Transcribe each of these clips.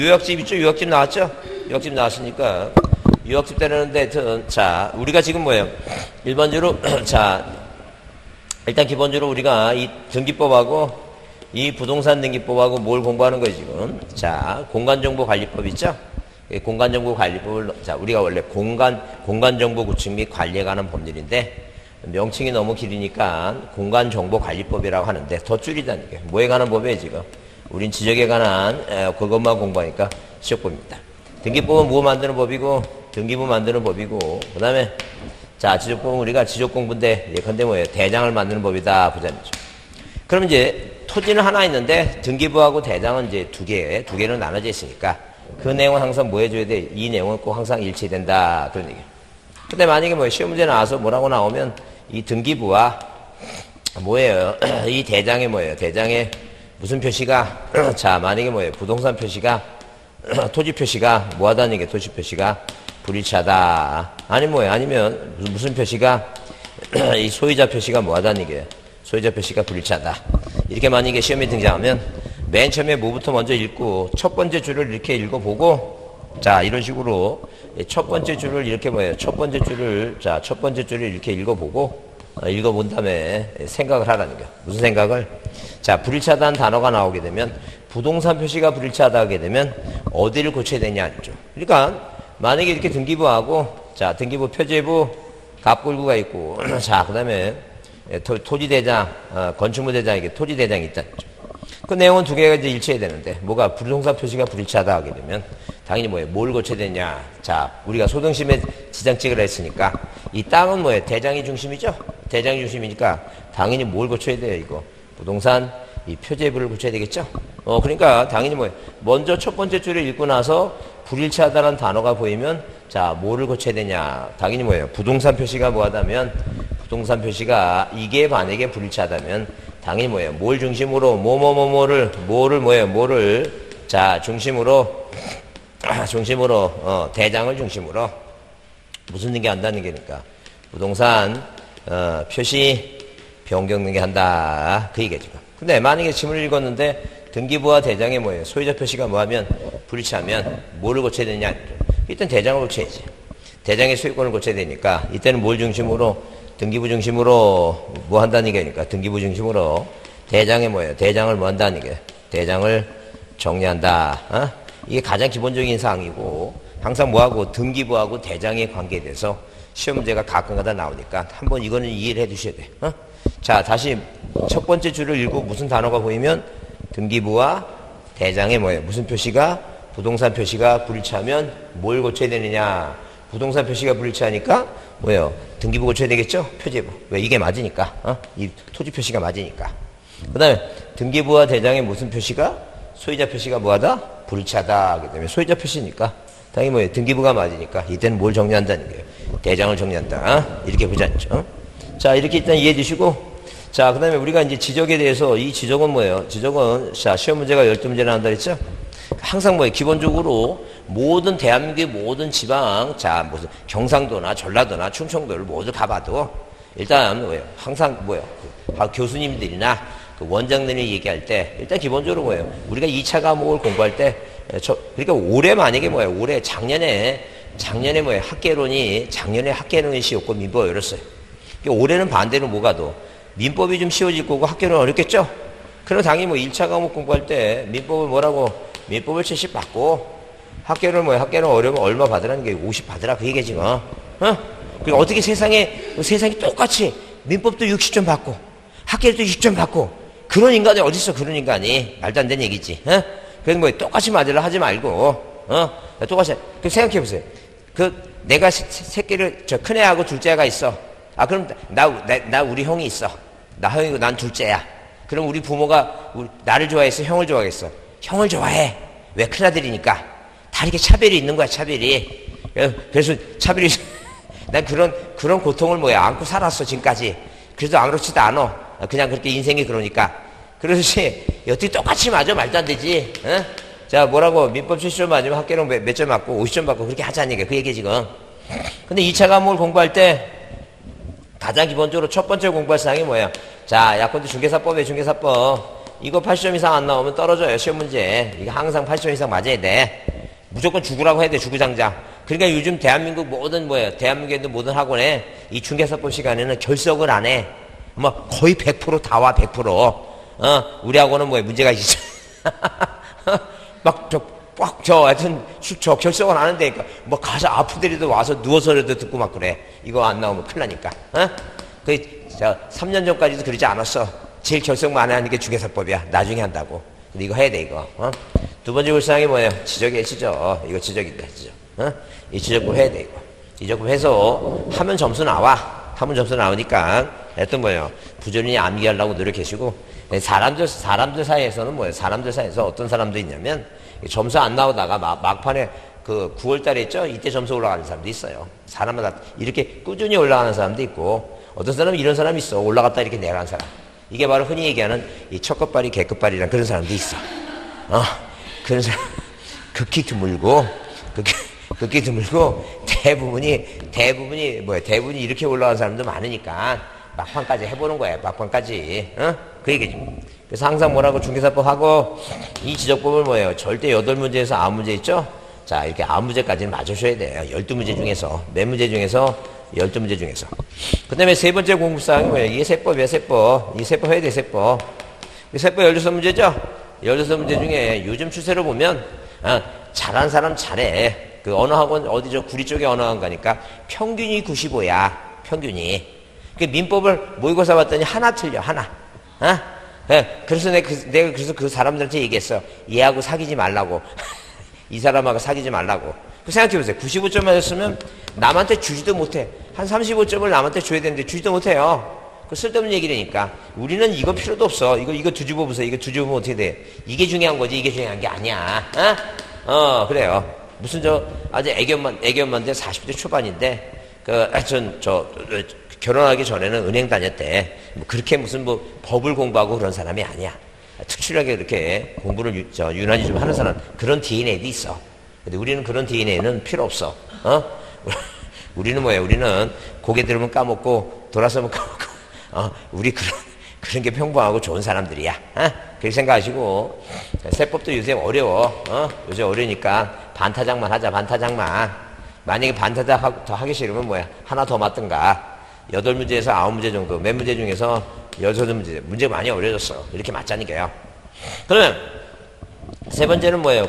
유역집 있죠? 유역집 나왔죠? 유역집 나왔으니까 유역집 때리는데 하여튼 자, 우리가 지금 뭐예요? 1번째로 자, 일단 기본적으로 우리가 이 등기법하고 이 부동산 등기법하고 뭘 공부하는 거예요 지금? 자, 공간정보관리법 있죠? 공간정보관리법을 자, 우리가 원래 공간정보 구축 및 관리에 관한 법률인데 명칭이 너무 길으니까 공간정보관리법이라고 하는데 더 줄이다는 게 뭐에 관한 법이에요 지금? 우린 지적에 관한 그것만 공부하니까 지적법입니다. 등기법은 뭐 만드는 법이고 등기부 만드는 법이고 그 다음에 자 지적법은 우리가 지적공부인데 예컨대 뭐예요? 대장을 만드는 법이다 보자면죠. 그럼 이제 토지는 하나 있는데 등기부하고 대장은 이제 두 개로 나눠져 있으니까 그 내용은 항상 뭐 해줘야 돼? 이 내용은 꼭 항상 일치된다 그런 얘기예요. 근데 만약에 뭐 시험 문제 나와서 뭐라고 나오면 이 등기부와 뭐예요? 이 대장에 뭐예요? 대장에 무슨 표시가 자 만약에 뭐예요? 부동산 표시가 토지 표시가 뭐하다는 게 토지 표시가 불일치하다 아니 뭐예요? 아니면 무슨 표시가 이 소유자 표시가 뭐하다는 게 소유자 표시가 불일치하다 이렇게 만약에 시험에 등장하면 맨 처음에 뭐부터 먼저 읽고 첫 번째 줄을 이렇게 읽어보고 자 이런 식으로 첫 번째 줄을 이렇게 뭐예요? 첫 번째 줄을 자 첫 번째 줄을 이렇게 읽어보고 읽어본 다음에 생각을 하라는 거야. 무슨 생각을? 자 불일치하다는 단어가 나오게 되면 부동산 표시가 불일치하다하게 되면 어디를 고쳐야 되냐 아니죠. 그러니까 만약에 이렇게 등기부하고 자 등기부 표제부 갑골구가 있고 자 그다음에 토지대장 건축물대장 이게 토지대장이 있다. 그 내용은 두 개가 이제 일치해야 되는데 뭐가 부동산 표시가 불일치하다 하게 되면 당연히 뭐예요? 뭘 고쳐야 되냐? 자, 우리가 소등심에 지장책을 했으니까 이 땅은 뭐예요? 대장이 중심이죠? 대장이 중심이니까 당연히 뭘 고쳐야 돼요? 이거 부동산 이 표제부를 고쳐야 되겠죠? 그러니까 당연히 뭐예요? 먼저 첫 번째 줄을 읽고 나서 불일치하다는 단어가 보이면 자, 뭐를 고쳐야 되냐? 당연히 뭐예요? 부동산 표시가 뭐하다면 부동산 표시가 이게 만약에 불일치하다면 당연히 뭐예요? 뭘 중심으로 뭐를 자 중심으로 대장을 중심으로 무슨 등기 한다는 게니까 부동산 표시 변경 등기 한다 그 얘기죠. 근데 만약에 지문을 읽었는데 등기부와 대장에 뭐예요? 소유자 표시가 뭐하면 불일치하면 뭐를 고쳐야 되냐? 일단 대장을 고쳐야지. 대장의 소유권을 고쳐야 되니까 이때는 뭘 중심으로 등기부 중심으로 뭐 한다는 얘기니까 등기부 중심으로 대장에 뭐예요? 대장을 뭐 한다는 얘기예요? 대장을 정리한다. 이게 가장 기본적인 사항이고 항상 뭐하고 등기부하고 대장의 관계에 대해서 시험 문제가 가끔가다 나오니까 한번 이거는 이해를 해주셔야 돼. 자 다시 첫 번째 줄을 읽고 무슨 단어가 보이면 등기부와 대장에 뭐예요? 무슨 표시가 부동산 표시가 불일치하면 뭘 고쳐야 되느냐? 부동산 표시가 불일치하니까 뭐예요? 등기부 고쳐야 되겠죠? 표제부. 왜? 이게 맞으니까. 이 토지 표시가 맞으니까. 그 다음에 등기부와 대장의 무슨 표시가? 소유자 표시가 뭐하다? 불일치하다 하기 때문에 소유자 표시니까 당연히 뭐예요? 등기부가 맞으니까 이때는 뭘 정리한다는 거예요? 대장을 정리한다. 이렇게 보지 않죠? 자 이렇게 일단 이해해 주시고 자 그 다음에 우리가 이제 지적에 대해서 이 지적은 뭐예요? 지적은 자 시험 문제가 12문제 나온다 그랬죠? 항상 뭐예요? 기본적으로 모든 대한민국의 모든 지방, 자, 무슨 경상도나 전라도나 충청도를 모두 가봐도 일단 뭐예요? 항상 뭐예요? 교수님들이나 그 원장님이 얘기할 때 일단 기본적으로 뭐예요? 우리가 2차 과목을 공부할 때 그러니까 올해 만약에 뭐예요? 올해 작년에 뭐예요? 작년에 학계론이 쉬웠고 민법 어렸어요. 그러니까 올해는 반대로 뭐가도 민법이 좀 쉬워질 거고 학계론 어렵겠죠? 그럼 당연히 뭐 1차 과목 공부할 때 민법을 뭐라고? 민법을 70 받고 학교를 뭐야? 학교는 어려우면 얼마 받으라는 게 50 받으라 그 얘기지 뭐. 그러니까 어떻게 세상이 똑같이 민법도 60점 받고 학교도 60점 받고 그런 인간이 어디 있어? 그런 인간이 말도 안 되는 얘기지. 그래서 뭐 똑같이 맞으려 하지 말고 똑같이. 그 생각해 보세요. 그 내가 새끼를 저 큰애하고 둘째가 있어. 아 그럼 나 우리 형이 있어. 나 형이고 난 둘째야. 그럼 우리 부모가 나를 좋아했어? 형을 좋아했어? 형을 좋아해. 왜? 큰아들이니까. 다 이렇게 차별이 있는 거야, 차별이. 그래서 차별이, 난 그런 고통을 뭐야, 안고 살았어, 지금까지. 그래도 아무렇지도 않아. 그냥 그렇게 인생이 그러니까. 그러듯이, 어떻게 똑같이 맞아? 말도 안 되지. 자, 뭐라고, 민법 70점 맞으면 학교는 몇 점 맞고, 50점 맞고, 그렇게 하자는 얘기야, 그 얘기 지금. 근데 2차 과목을 공부할 때, 가장 기본적으로 첫 번째 공부할 사항이 뭐야? 자, 약혼도 중개사법에 중개사법. 이거 80점 이상 안 나오면 떨어져요. 시험 문제. 이거 항상 80점 이상 맞아야 돼. 무조건 죽으라고 해야 돼. 주구장장. 그러니까 요즘 대한민국 모든 뭐예요. 대한민국에 있는 모든 학원에 이 중개사법 시간에는 결석을 안 해. 아마 거의 100% 다 와. 100%. 우리 학원은 뭐예요. 문제가 있어. 막 하여튼 수초 결석을 안 한다니까. 뭐 가서 아프더라도 와서 누워서라도 듣고 막 그래. 이거 안 나오면 큰일 나니까. 자, 3년 전까지도 그러지 않았어. 제일 결석 많이 하는 게 중개사법이야. 나중에 한다고. 근데 이거 해야 돼, 이거. 두 번째 불상이 뭐예요? 지적이에요, 지적. 이거 지적인데, 지적. 이 지적금 해야 돼, 이거. 이 지적금 해서 하면 점수 나와. 하면 점수 나오니까. 하여튼 뭐예요? 부조리히 암기하려고 노력하시고. 사람들 사이에서는 뭐예요? 사람들 사이에서 어떤 사람도 있냐면 점수 안 나오다가 막판에 그 9월달에 있죠? 이때 점수 올라가는 사람도 있어요. 사람마다 이렇게 꾸준히 올라가는 사람도 있고. 어떤 사람은 이런 사람이 있어. 올라갔다 이렇게 내려간 사람. 이게 바로 흔히 얘기하는 이 첫것발이 개것발이란 그런 사람도 있어. 그런 사람 극히 드물고, 극히 드물고, 대부분이 뭐야, 대부분이 이렇게 올라간 사람도 많으니까 막판까지 해보는 거야. 막판까지. 그 얘기지. 그래서 항상 뭐라고 중개사법 하고 이 지적법을 뭐예요? 절대 8문제에서 9문제 있죠? 자, 이렇게 9문제까지는 맞으셔야 돼요. 12문제 중에서. 몇 문제 중에서? 12문제 중에서. 그 다음에 세 번째 공부사항이 뭐예요? 이게 세법이에요, 세법. 이 세법 해야 돼, 세법. 이 세법 16문제죠? 16문제 중에 요즘 추세로 보면, 잘한 사람 잘해. 그 어느 학원, 어디죠? 구리 쪽에 어느 학원 가니까 평균이 95야. 평균이. 그 민법을 모의고사 봤더니 하나 틀려, 하나. 그래서 내가 그래서 그 사람들한테 얘기했어. 얘하고 사귀지 말라고. 이 사람하고 사귀지 말라고. 그 생각해보세요. 95점 맞았으면 남한테 주지도 못해. 한 35점을 남한테 줘야 되는데 주지도 못해요. 그 쓸데없는 얘기라니까. 우리는 이거 필요도 없어. 이거 뒤집어 보세요. 이거 뒤집어 보면 어떻게 돼? 이게 중요한 거지. 이게 중요한 게 아니야. 그래요. 무슨 저 아주 애견만데 40대 초반인데 결혼하기 전에는 은행 다녔대. 뭐 그렇게 무슨 뭐 법을 공부하고 그런 사람이 아니야. 특출나게 그렇게 공부를 유난히 좀 하는 사람, 그런 DNA도 있어. 근데 우리는 그런 DNA는 필요 없어. 우리는 뭐예요? 우리는 고개 들으면 까먹고, 돌아서면 까먹고, 우리 그런 게 평범하고 좋은 사람들이야. 그렇게 생각하시고, 세법도 요새 어려워. 요새 어려우니까 반타작만 하자, 반타작만. 만약에 반타작 더 하기 싫으면 뭐야? 하나 더 맞든가. 8문제에서 9문제 정도, 몇 문제 중에서 16문제, 문제 많이 어려졌어. 이렇게 맞자니까요. 그러면, 세 번째는 뭐예요?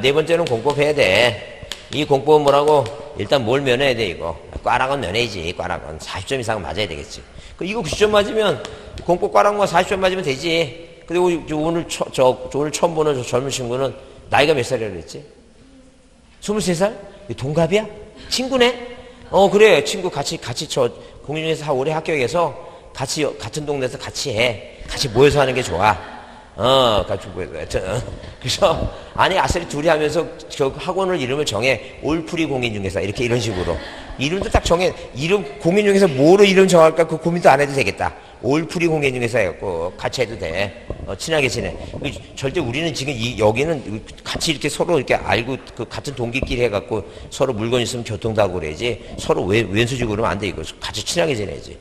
네 번째는 공법해야 돼. 이 공법은 뭐라고? 일단 뭘 면해야 돼, 이거? 꽈락은 면해야지, 꽈락은. 40점 이상은 맞아야 되겠지. 이거 90점 맞으면, 공법 꽈락만 40점 맞으면 되지. 그리고 오늘 처음 보는 저 젊은 친구는 나이가 몇 살이라고 그랬지? 23살? 동갑이야? 친구네? 그래. 친구 같이 공인중개사 올해 합격해서 같은 동네에서 같이 해. 같이 모여서 하는 게 좋아. 같이 모여서. 그래서, 아니, 아싸리 둘이 하면서 저 학원을 이름을 정해. 올프리 공인중개사. 이런 식으로. 이름도 딱 정해. 공인중개사 뭐로 이름 정할까? 그 고민도 안 해도 되겠다. 올프리 공인중개사 해갖고 같이 해도 돼. 친하게 지내. 절대 우리는 지금 여기는 같이 이렇게 서로 이렇게 알고 같은 동기끼리 해갖고 서로 물건 있으면 교통도 하고 그래야지. 서로 왼수직으로 하면 안 돼. 이거 같이 친하게 지내야지.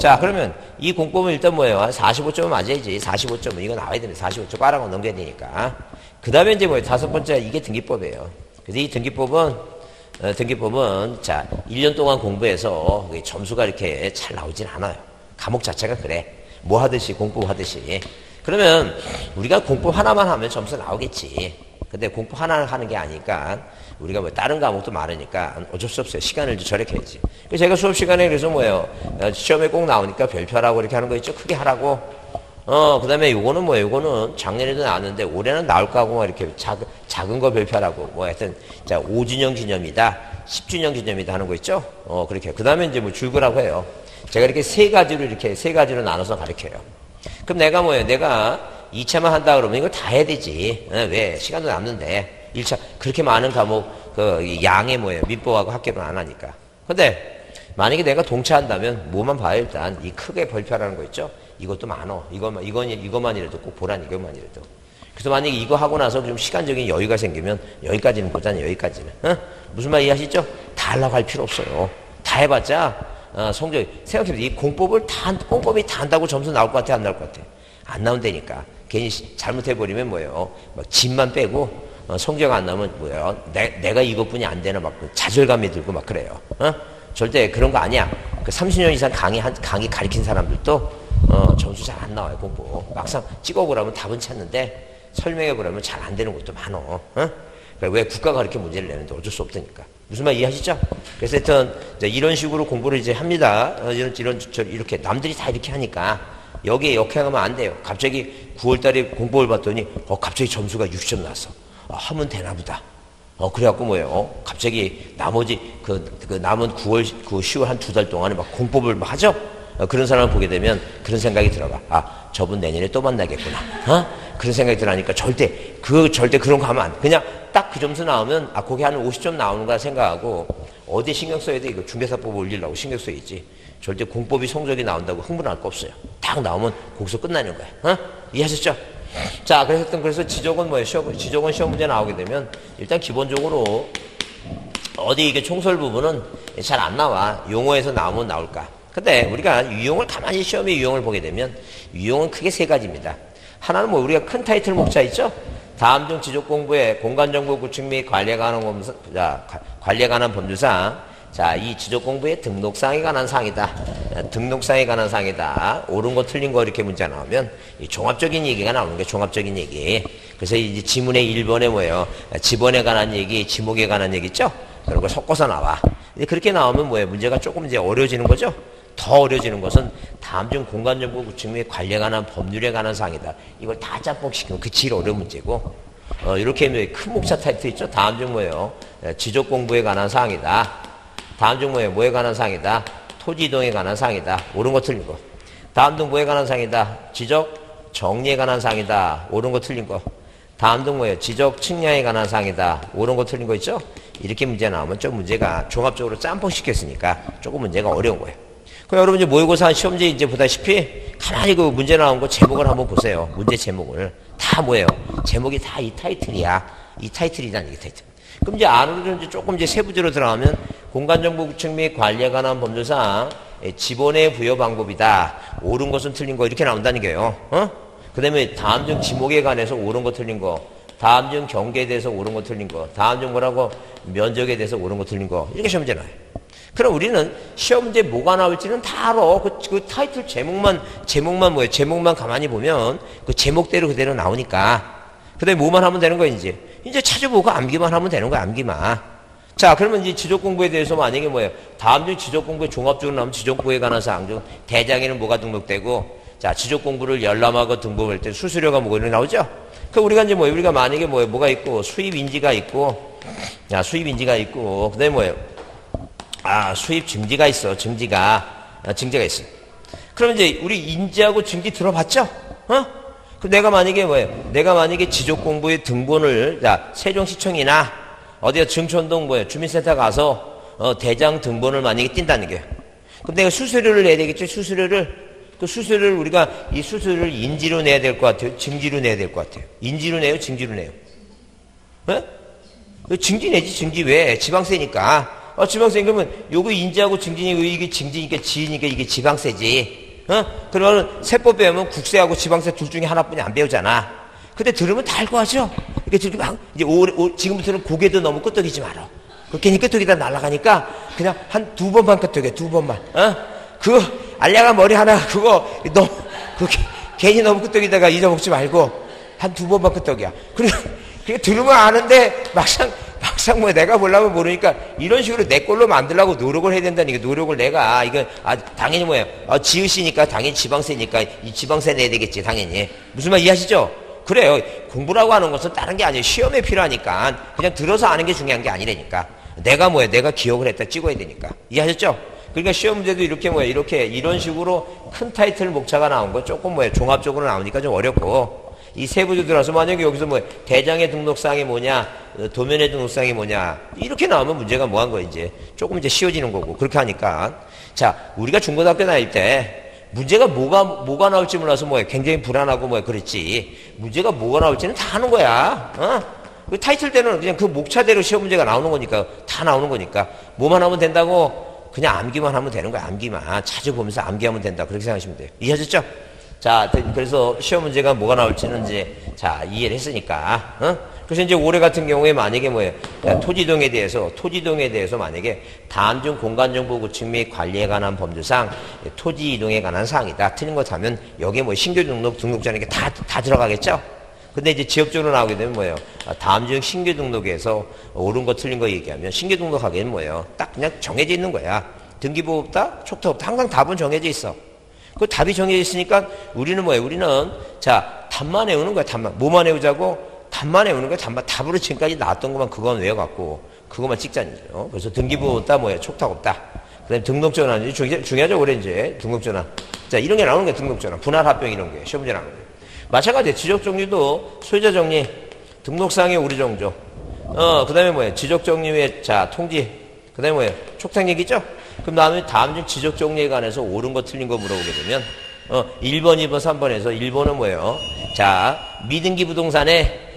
자, 그러면 이 공법은 일단 뭐예요? 45점은 맞아야지. 45점은 이거 나와야 되는데 45점 빠라고 넘겨야 되니까. 그 다음에 이제 뭐예요? 다섯 번째 이게 등기법이에요. 그래서 이 등기법은 자, 1년 동안 공부해서 점수가 이렇게 잘 나오진 않아요. 과목 자체가 그래. 뭐 하듯이 공부하듯이. 그러면 우리가 공부 하나만 하면 점수 나오겠지. 근데 공부 하나를 하는 게 아니니까 우리가 뭐 다른 과목도 많으니까 어쩔 수 없어요. 시간을 절약해야지. 그래서 제가 수업 시간에 그래서 뭐예요? 시험에 꼭 나오니까 별표라고 이렇게 하는 거 있죠? 크게 하라고. 그다음에 요거는 뭐예요? 요거는 작년에도 나왔는데 올해는 나올 거고 이렇게 작은 거 별표라고. 뭐 하여튼 자, 5주년 기념이다. 10주년 기념이다 하는 거 있죠? 그렇게. 그다음에 이제 뭐 줄거라고 해요. 제가 이렇게 세 가지로 나눠서 가르쳐요. 그럼 내가 뭐예요? 내가 2차만 한다 그러면 이거 다 해야 되지. 왜? 시간도 남는데. 1차, 그렇게 많은 과목, 양의 뭐예요? 민법하고 합격을 안 하니까. 근데, 만약에 내가 동차한다면, 뭐만 봐요? 일단, 이 크게 벌표라는 거 있죠? 이것도 많어. 이것만이라도 꼭 보라니, 이것만이라도. 그래서 만약에 이거 하고 나서 좀 시간적인 여유가 생기면, 여기까지는 보자니, 여기까지는. 무슨 말 이해하시죠? 다 하려고 할 필요 없어요. 다 해봤자, 성적이, 생각해보세요. 이 공법이 다 한다고 점수 나올 것 같아, 안 나올 것 같아? 안 나온다니까. 괜히 잘못해버리면 뭐예요? 막 집만 빼고 성적 안 나오면 뭐예요? 내가 이것뿐이 안 되나 막 좌절감이 들고 막 그래요. 절대 그런 거 아니야. 그 30년 이상 강의 가르친 사람들도 점수 잘 안 나와요. 공부 막상 찍어보라면 답은 찾는데 설명해보라면 잘 안 되는 것도 많어. 왜 국가가 그렇게 문제를 내는데 어쩔 수 없다니까. 무슨 말 이해하시죠? 그래서 하여튼 이제 이런 식으로 공부를 이제 합니다. 이렇게 남들이 다 이렇게 하니까 여기에 역행하면 안 돼요. 갑자기 9월달에 공부를 봤더니 갑자기 점수가 60점 나왔어. 하면 되나 보다. 그래갖고 뭐예요? 갑자기 나머지 그 남은 10월 한 두 달 동안에 막 공법을 막 하죠? 그런 사람을 보게 되면 그런 생각이 들어가. 아, 저분 내년에 또 만나겠구나. 그런 생각이 들어가니까 절대 그런 거 하면 안 돼. 그냥 딱 그 점수 나오면, 아, 거기 한 50점 나오는가 생각하고, 어디 신경 써야 돼? 이거 중개사법 올리려고 신경 써야지. 절대 공법이 성적이 나온다고 흥분할 거 없어요. 딱 나오면 거기서 끝나는 거야. 이해하셨죠? 자, 그래서 지적은 뭐예요? 지적은 시험 문제 나오게 되면, 일단 기본적으로, 어디 이게 총설 부분은 잘 안 나와. 용어에서 나오면 나올까? 근데 우리가 유형을 가만히 시험의 유형을 보게 되면 유형은 크게 세 가지입니다. 하나는 뭐 우리가 큰 타이틀 목차 있죠? 다음 중 지적 공부의 공간 정보 구축 및 관리에 관한 법률상. 자, 이 지적 공부의 등록사항에 관한 사항이다. 옳은 거 틀린 거 이렇게 문제 나오면 이 종합적인 얘기가 나오는 게 종합적인 얘기. 그래서 이제 지문의 1번에 뭐예요? 지번에 관한 얘기, 지목에 관한 얘기 있죠? 그런 거 섞어서 나와. 근데 그렇게 나오면 뭐예요? 문제가 조금 이제 어려워지는 거죠? 더 어려지는 것은 다음 중 공간정보 구축 및 관리에 관한 법률에 관한 사항이다. 이걸 다 짬뽕시키면 그 제일 어려운 문제고, 이렇게 하면 큰 목차 타이틀 있죠? 다음 중 뭐예요? 지적 공부에 관한 사항이다. 다음 중 뭐예요? 뭐에 관한 사항이다? 토지 이동에 관한 사항이다. 옳은 거 틀린 거. 다음 중 뭐에 관한 사항이다? 지적 정리에 관한 사항이다. 옳은 거 틀린 거. 다음 중 뭐예요? 지적 측량에 관한 사항이다. 옳은 거 틀린 거 있죠? 이렇게 문제 나오면 좀 문제가 종합적으로 짬뽕시켰으니까 조금 문제가 어려운 거예요. 그럼 여러분 이제 모의고사 시험지 이제 보다시피 가만히 그 문제 나온 거 제목을 한번 보세요. 문제 제목을. 다 뭐예요? 제목이 다 이 타이틀이야. 이 타이틀이란 얘기 타이틀. 그럼 이제 안으로 이제 조금 이제 세부적으로 들어가면 공간정보 구축 및 관리에 관한 법률상 지번의 부여 방법이다. 옳은 것은 틀린 거 이렇게 나온다는 거예요. 그 다음에 다음 중 지목에 관해서 옳은 거 틀린 거. 다음 중 경계에 대해서 옳은 거 틀린 거. 다음 중 뭐라고? 면적에 대해서 옳은 거 틀린 거. 이렇게 시험 문제 나와요. 그럼 우리는 시험 문제 뭐가 나올지는 다 알아. 그 타이틀 제목만 뭐예요? 제목만 가만히 보면 그 제목대로 그대로 나오니까. 그 다음에 뭐만 하면 되는 거야, 이제? 이제 찾아보고 암기만 하면 되는 거야, 암기만. 자, 그러면 이제 지적 공부에 대해서 만약에 뭐예요? 다음 중 지적 공부에 종합적으로 나오면 지적 공부에 관한 사항 중 대장에는 뭐가 등록되고, 자, 지적 공부를 열람하고 등록할 때 수수료가 뭐가 나오죠? 그 우리가 이제 뭐예요? 우리가 만약에 뭐예요? 뭐가 있고, 수입인지가 있고, 야, 수입인지가 있고, 그 다음에 뭐예요? 아, 수입 증지가 있어, 증지가 있어. 그럼 이제 우리 인지하고 증지 들어봤죠? 그럼 내가 만약에 뭐예요? 내가 만약에 지적 공부의 등본을, 자, 세종시청이나 어디가 증촌동 뭐예요? 주민센터 가서 대장 등본을 만약에 띈다는 게. 그럼 내가 수수료를 내야 되겠죠? 수수료를 우리가 이 수수료를 인지로 내야 될 것 같아요? 증지로 내야 될 것 같아요? 인지로 내요? 증지로 내요? 증지 내지, 증지. 왜? 지방세니까. 지방세, 그러면, 요거 인지하고 증진이고, 이게 증진이니까 지이니까 이게 지방세지. 그러면 세법 배우면 국세하고 지방세 둘 중에 하나뿐이 안 배우잖아. 근데 들으면 다 알고 하죠? 이렇게 막, 이제 지금부터는 고개도 너무 끄떡이지 마라. 괜히 끄떡이다 날아가니까, 그냥 한 두 번만 끄떡이야, 두 번만. 알량아 머리 하나, 괜히 너무 끄떡이다가 잊어먹지 말고, 한 두 번만 끄떡이야. 그게 들으면 아는데, 막상 뭐 내가 보려면 모르니까 이런 식으로 내 걸로 만들려고 노력을 해야 된다는 게 노력을 내가 당연히 뭐예요? 지읒이니까 당연히 지방세니까 이 지방세 내야 되겠지 당연히. 무슨 말 이해하시죠? 그래요. 공부라고 하는 것은 다른 게 아니에요. 시험에 필요하니까 그냥 들어서 아는 게 중요한 게 아니라니까. 내가 뭐예요? 내가 기억을 했다 찍어야 되니까. 이해하셨죠? 그러니까 시험 문제도 이렇게 뭐예요? 이렇게 이런 식으로 큰 타이틀 목차가 나온 거 조금 뭐예요? 종합적으로 나오니까 좀 어렵고. 이 세부조 들어서 만약에 여기서 뭐 대장의 등록사항이 뭐냐, 도면의 등록사항이 뭐냐 이렇게 나오면 문제가 뭐한 거야 이제 조금 이제 쉬워지는 거고 그렇게 하니까. 자, 우리가 중고등학교 다닐 때 문제가 뭐가 나올지 몰라서 뭐 굉장히 불안하고 뭐 그랬지. 문제가 뭐가 나올지는 다 아는 거야. 그 타이틀 때는 그냥 그 목차대로 시험 문제가 나오는 거니까 다 나오는 거니까 뭐만 하면 된다고 그냥 암기만 하면 되는 거야. 암기만 찾아보면서 암기하면 된다. 그렇게 생각하시면 돼요. 이해하셨죠? 자, 그래서 시험 문제가 뭐가 나올지는 이제 자 이해를 했으니까. 어? 그래서 이제 올해 같은 경우에 만약에 뭐예요? 토지동에 대해서 만약에 다음 중 공간정보 구축 및 관리에 관한 법률상 토지 이동에 관한 사항이다. 틀린 거 자면 여기에 뭐 신규 등록, 등록자는 게 다 들어가겠죠? 근데 이제 지역적으로 나오게 되면 뭐예요? 다음 중 신규 등록에서 옳은 거 틀린 거 얘기하면 신규 등록하기에는 뭐예요? 딱 그냥 정해져 있는 거야. 등기부 없다? 촉탁 없다? 항상 답은 정해져 있어. 그 답이 정해져 있으니까 우리는 뭐예요? 우리는 자 답만 외우는 거야. 답만. 뭐만 외우자고? 답만 외우는 거야. 답만. 답으로 지금까지 나왔던 것만 그건 외워갖고 그것만 찍자는 거예요. 그래서 등기부 없다 뭐예요? 촉탁 없다. 그 다음에 등록전환. 중요하죠. 올해 이제 등록전환. 자 이런 게 나오는 거야. 등록전환. 분할합병 이런 게. 시험문제 나오는 거예요. 마찬가지예요. 지적정리도 소유자정리, 등록상의 오류정조, 그 다음에 뭐예요? 지적정리의 자 통지, 그 다음에 뭐예요? 촉탁 얘기죠? 그럼 다음에 다음 중 지적정리에 관해서 옳은 거 틀린 거 물어보게 되면 1번, 2번, 3번에서 1번은 뭐예요? 자 미등기 부동산에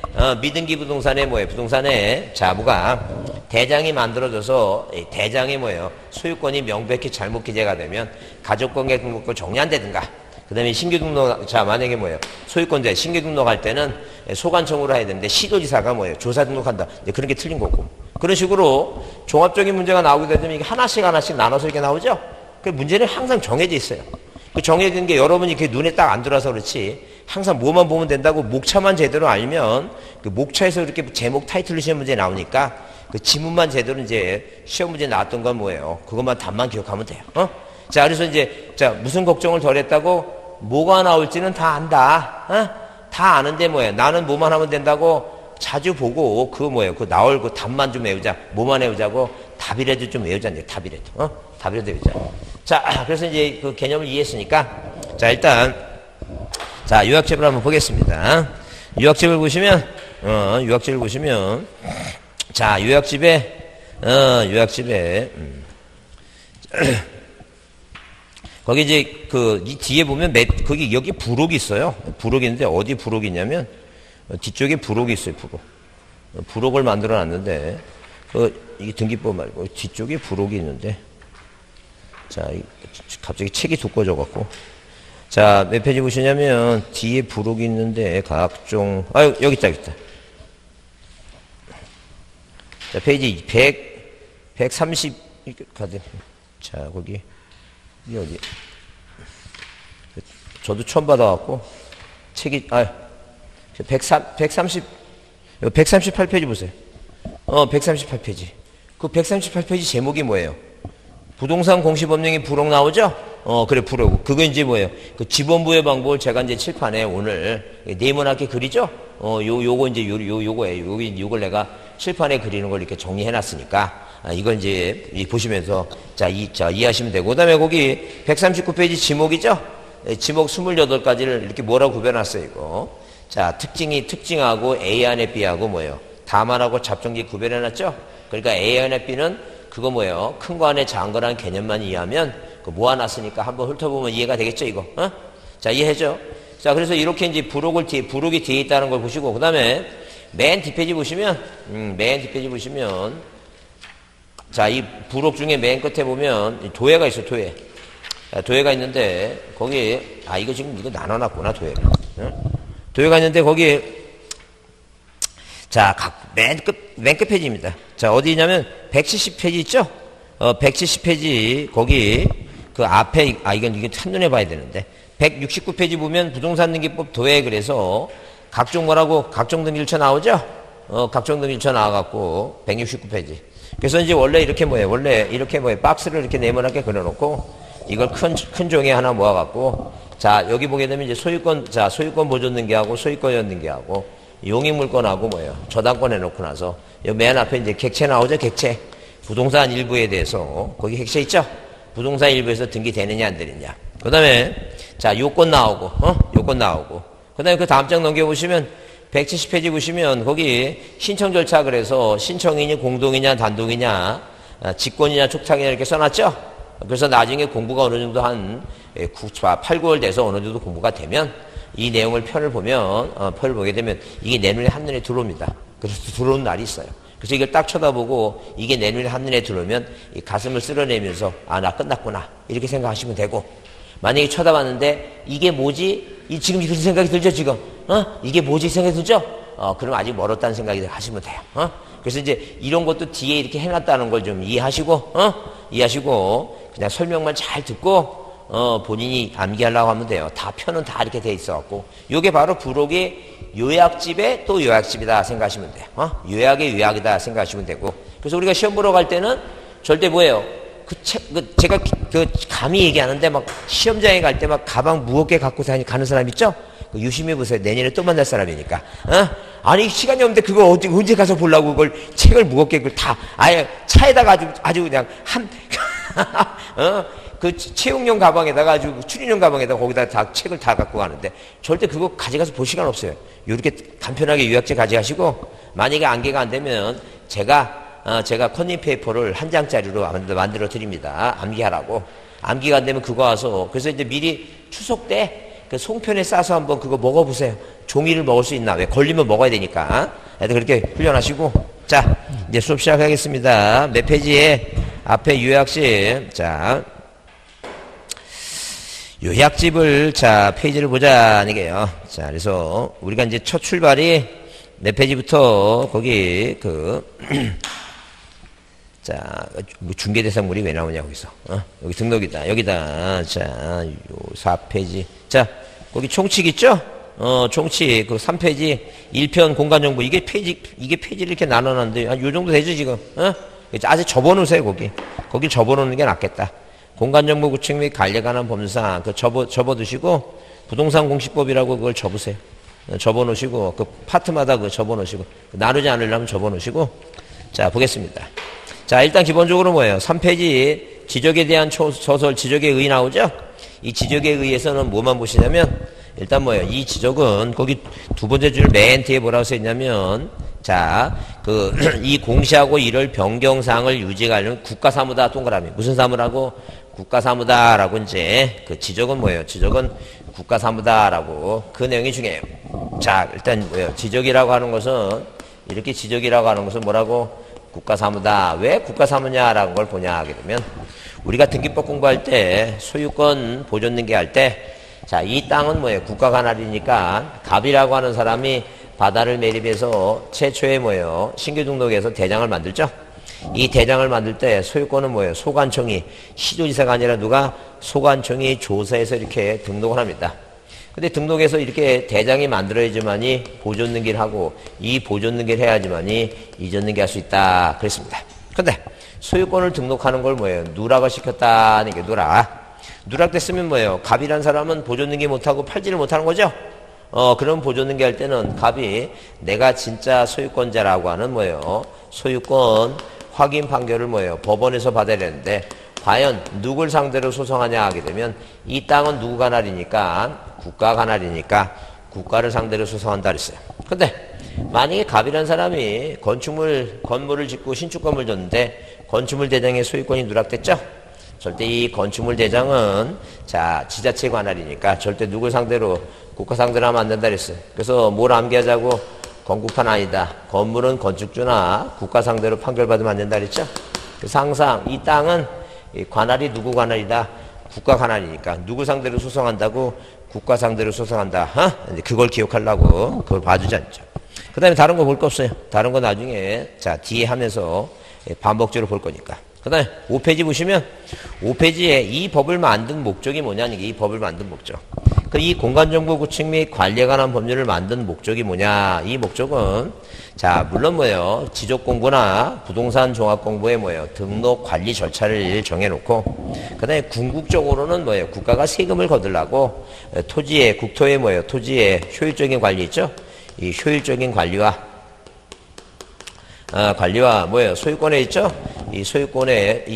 뭐예요? 부동산에 자무가 대장이 만들어져서 대장이 뭐예요? 소유권이 명백히 잘못 기재가 되면 가족관계 등록을 정리한다든가. 그 다음에 신규 등록, 자, 만약에 뭐예요? 소유권자 신규 등록할 때는 소관청으로 해야 되는데 시도지사가 뭐예요? 조사 등록한다. 그런 게 틀린 거고. 그런 식으로 종합적인 문제가 나오게 되면 이게 하나씩 나눠서 이렇게 나오죠? 그 문제는 항상 정해져 있어요. 그 정해진 게 여러분이 이렇게 눈에 딱 안 들어와서 그렇지. 항상 뭐만 보면 된다고 목차만 제대로 알면 그 목차에서 이렇게 제목 타이틀로 시험 문제 나오니까 그 지문만 제대로 이제 시험 문제 나왔던 건 뭐예요? 그것만 답만 기억하면 돼요. 어? 자, 그래서 이제, 자, 무슨 걱정을 덜 했다고? 뭐가 나올지는 다 안다. 어? 다 아는데 뭐예요? 나는 뭐만 하면 된다고 자주 보고 그 뭐예요? 그 나올 그 답만 좀 외우자. 뭐만 외우자고 답이라도 좀 외우자. 이제 답이라도. 어? 답이라도 외우자. 자, 그래서 이제 그 개념을 이해했으니까 자, 일단 자, 요약집을 한번 보겠습니다. 요약집을 보시면 자, 요약집에 거기 이제 그 이 뒤에 보면 거기 여기 부록이 있어요. 부록이 있는데 어디 부록이냐면 뒤쪽에 부록이 있어요. 부록을 만들어 놨는데 이게 등기법 말고 뒤쪽에 부록이 있는데 자 갑자기 책이 두꺼워져 갖고 자 몇 페이지 보시냐면 뒤에 부록이 있는데 각종 여기 있다. 자 페이지 130 가든 자 거기. 여기 저도 처음 받아갖고 책이 138페이지 보세요. 138페이지. 그 138페이지 제목이 뭐예요? 부동산 공시법령이 부록 나오죠? 그래 부록. 그거 이제 뭐예요? 그 지번부의 방법을 제가 이제 칠판에 오늘 네모나게 그리죠? 요거 이제 요거예요. 요걸 내가 칠판에 그리는 걸 이렇게 정리해놨으니까. 이건 이제 보시면서 자 이해하시면 되고, 그다음에 거기 139페이지 지목이죠? 지목 28가지를 이렇게 뭐라고 구별해놨어요 이거. 자 특징하고 A 안에 B하고 뭐예요? 다만하고 잡종기 구별해놨죠? 그러니까 A 안에 B는 그거 뭐예요? 큰 거 안에 작은 거라는 개념만 이해하면 그 모아놨으니까 한번 훑어보면 이해가 되겠죠 이거. 어? 자 이해하죠? 자 그래서 이렇게 이제 부록이 뒤에 있다는 걸 보시고, 그다음에 맨 뒷페이지 보시면 자, 이 부록 중에 맨 끝에 보면 도예가 있어요, 도예. 도예가 있는데, 거기, 이거 나눠놨구나, 도예가. 도예가 있는데, 거기, 자, 맨 끝 페이지입니다. 자, 어디냐면, 170페이지 있죠? 170페이지, 거기, 그 앞에, 이건 한눈에 봐야 되는데, 169페이지 보면 부동산 등기법 도예, 그래서, 각종 등기일처 나오죠? 각종 등기일처 나와갖고, 169페이지. 그래서 이제 원래 이렇게 박스를 이렇게 네모나게 그려놓고 이걸 큰 종이 하나 모아갖고 자 여기 보게 되면 이제 소유권 보존 등기하고 소유권 연 등기하고 용익물권하고 뭐예요? 저당권 해놓고 나서 여기 맨 앞에 이제 객체 나오죠? 객체. 부동산 일부에 대해서 거기 객체 있죠? 부동산 일부에서 등기 되느냐 안 되느냐. 그다음에 자 요건 나오고 요건 나오고 그다음에 그 다음 장 넘겨보시면. 170페이지 보시면 거기 신청 절차 그래서 신청인이 공동이냐 단독이냐 직권이냐 촉탁이냐 이렇게 써놨죠? 그래서 나중에 공부가 어느 정도 한 8, 9월 돼서 어느 정도 공부가 되면 이 내용을 편을 보게 되면 이게 내 눈에 한눈에 들어옵니다. 그래서 들어온 날이 있어요. 그래서 이걸 딱 쳐다보고 이게 내 눈에 한눈에 들어오면 이 가슴을 쓸어내면서 나 끝났구나 이렇게 생각하시면 되고, 만약에 쳐다봤는데 이게 뭐지? 이 지금 그런 생각이 들죠, 지금? 이게 뭐지? 생각이 들죠? 그럼 아직 멀었다는 생각이 하시면 돼요. 그래서 이제 이런 것도 뒤에 이렇게 해놨다는 걸 좀 이해하시고, 이해하시고, 그냥 설명만 잘 듣고, 본인이 암기하려고 하면 돼요. 다 편은 다 이렇게 돼 있어갖고. 요게 바로 부록의 요약집에 또 요약집이다 생각하시면 돼요. 요약의 요약이다 생각하시면 되고. 그래서 우리가 시험 보러 갈 때는 절대 뭐예요? 제가 감히 얘기하는데 막 시험장에 갈 때 막 가방 무겁게 갖고 가는 사람 있죠? 유심히 보세요. 내년에 또 만날 사람이니까. 아니, 시간이 없는데 그거 언제 가서 보려고 그걸 책을 무겁게 그걸 다, 아예 차에다가 아주 그냥 그 채용용 가방에다가 아주 출입용 가방에다가 거기다 다 책을 다 갖고 가는데 절대 그거 가져가서 볼 시간 없어요. 요렇게 간편하게 요약제 가져가시고, 만약에 안개가 안 되면 제가 컨닝페이퍼를 한 장짜리로 만들어 드립니다. 암기하라고. 암기가 안 되면 그거 와서, 그래서 이제 미리 추석 때 그 송편에 싸서 한번 그거 먹어보세요. 종이를 먹을 수 있나? 왜? 걸리면 먹어야 되니까. 애들 그렇게 훈련하시고. 자, 이제 수업 시작하겠습니다. 몇 페이지에 앞에 요약집. 자, 요약집을, 자, 페이지를 보자, 아니게요. 자, 그래서 우리가 이제 첫 출발이 몇 페이지부터 거기 자, 중개대상물이 왜 나오냐, 거기서. 여기 등록이다. 여기다. 자, 요 4페이지. 자, 거기 총칙 있죠? 총칙. 그 3페이지. 1편 공간정보. 이게 페이지를 이렇게 나눠놨는데, 한 요 정도 되죠, 지금? 아직 접어놓으세요, 거기. 거기 접어놓는 게 낫겠다. 공간정보 구축 및 관리에 관한 법률상 그 접어두시고, 부동산 공시법이라고 그걸 접으세요. 접어놓으시고, 그 파트마다 그 접어놓으시고, 나누지 않으려면 접어놓으시고. 자, 보겠습니다. 자, 일단 기본적으로 뭐예요? 3페이지 지적에 대한 소설, 지적에 의 나오죠? 이 지적에 의해서는 뭐만 보시냐면, 일단 뭐예요? 이 지적은 거기 두 번째 줄 맨 뒤에 뭐라고 써있냐면, 자, 이 공시하고 이를 변경사항을 유지하려는 국가사무다, 동그라미. 무슨 사무라고? 국가사무다라고 이제, 그 지적은 뭐예요? 지적은 국가사무다라고. 그 내용이 중요해요. 자, 일단 뭐예요? 지적이라고 하는 것은, 이렇게 지적이라고 하는 것은 뭐라고? 국가사무다. 왜 국가사무냐라는 걸 보냐 하게 되면, 우리가 등기법 공부할 때, 소유권 보존등기 할 때, 자, 이 땅은 뭐예요? 국가 관할이니까, 갑이라고 하는 사람이 바다를 매립해서 최초의 뭐예요? 신규 등록해서 대장을 만들죠? 이 대장을 만들 때 소유권은 뭐예요? 소관청이, 시도지사가 아니라 누가? 소관청이 조사해서 이렇게 등록을 합니다. 근데 등록해서 이렇게 대장이 만들어야지만이 보존등기를 하고, 이 보존등기를 해야지만이 이전등기 할 수 있다. 그랬습니다. 근데 소유권을 등록하는 걸 뭐예요? 누락을 시켰다는 게 누락. 누락됐으면 뭐예요? 갑이란 사람은 보존등기 못하고 팔지를 못하는 거죠? 그럼 보존등기 할 때는 갑이 내가 진짜 소유권자라고 하는 뭐예요? 소유권 확인 판결을 뭐예요? 법원에서 받아야 되는데, 과연 누굴 상대로 소송하냐 하게 되면, 이 땅은 누구 관할이니까? 국가 관할이니까 국가를 상대로 소송한다 그랬어요. 근데 만약에 갑이라는 사람이 건물을 짓고 신축건물 줬는데 건축물 대장의 소유권이 누락됐죠? 절대 이 건축물 대장은, 자, 지자체 관할이니까 절대 누굴 상대로? 국가 상대로 하면 안 된다 그랬어요. 그래서 뭘 암기하자고? 건국판 아니다. 건물은 건축주나 국가 상대로 판결받으면 안 된다 그랬죠? 그래서 항상 이 땅은 관할이 누구 관할이다? 국가 관할이니까 누구 상대로 소송한다고? 국가 상대로 소송한다. 그걸 기억하려고 그걸 봐주지 않죠. 그 다음에 다른 거 볼 거 없어요. 다른 거 나중에, 자, 뒤에 하면서 반복적으로 볼 거니까. 그 다음에 5페이지 보시면, 5페이지에 이 법을 만든 목적이 뭐냐는 게, 이 법을 만든 목적. 이 공간정보 구축 및 관리에 관한 법률을 만든 목적이 뭐냐. 이 목적은, 자, 물론 뭐예요? 지적공부나 부동산 종합공부에 뭐예요? 등록 관리 절차를 정해놓고, 그 다음에 궁극적으로는 뭐예요? 국가가 세금을 거두려고 토지에, 국토에 뭐예요? 토지에 효율적인 관리 있죠? 이 효율적인 관리와 뭐예요? 소유권에 있죠? 이 소유권의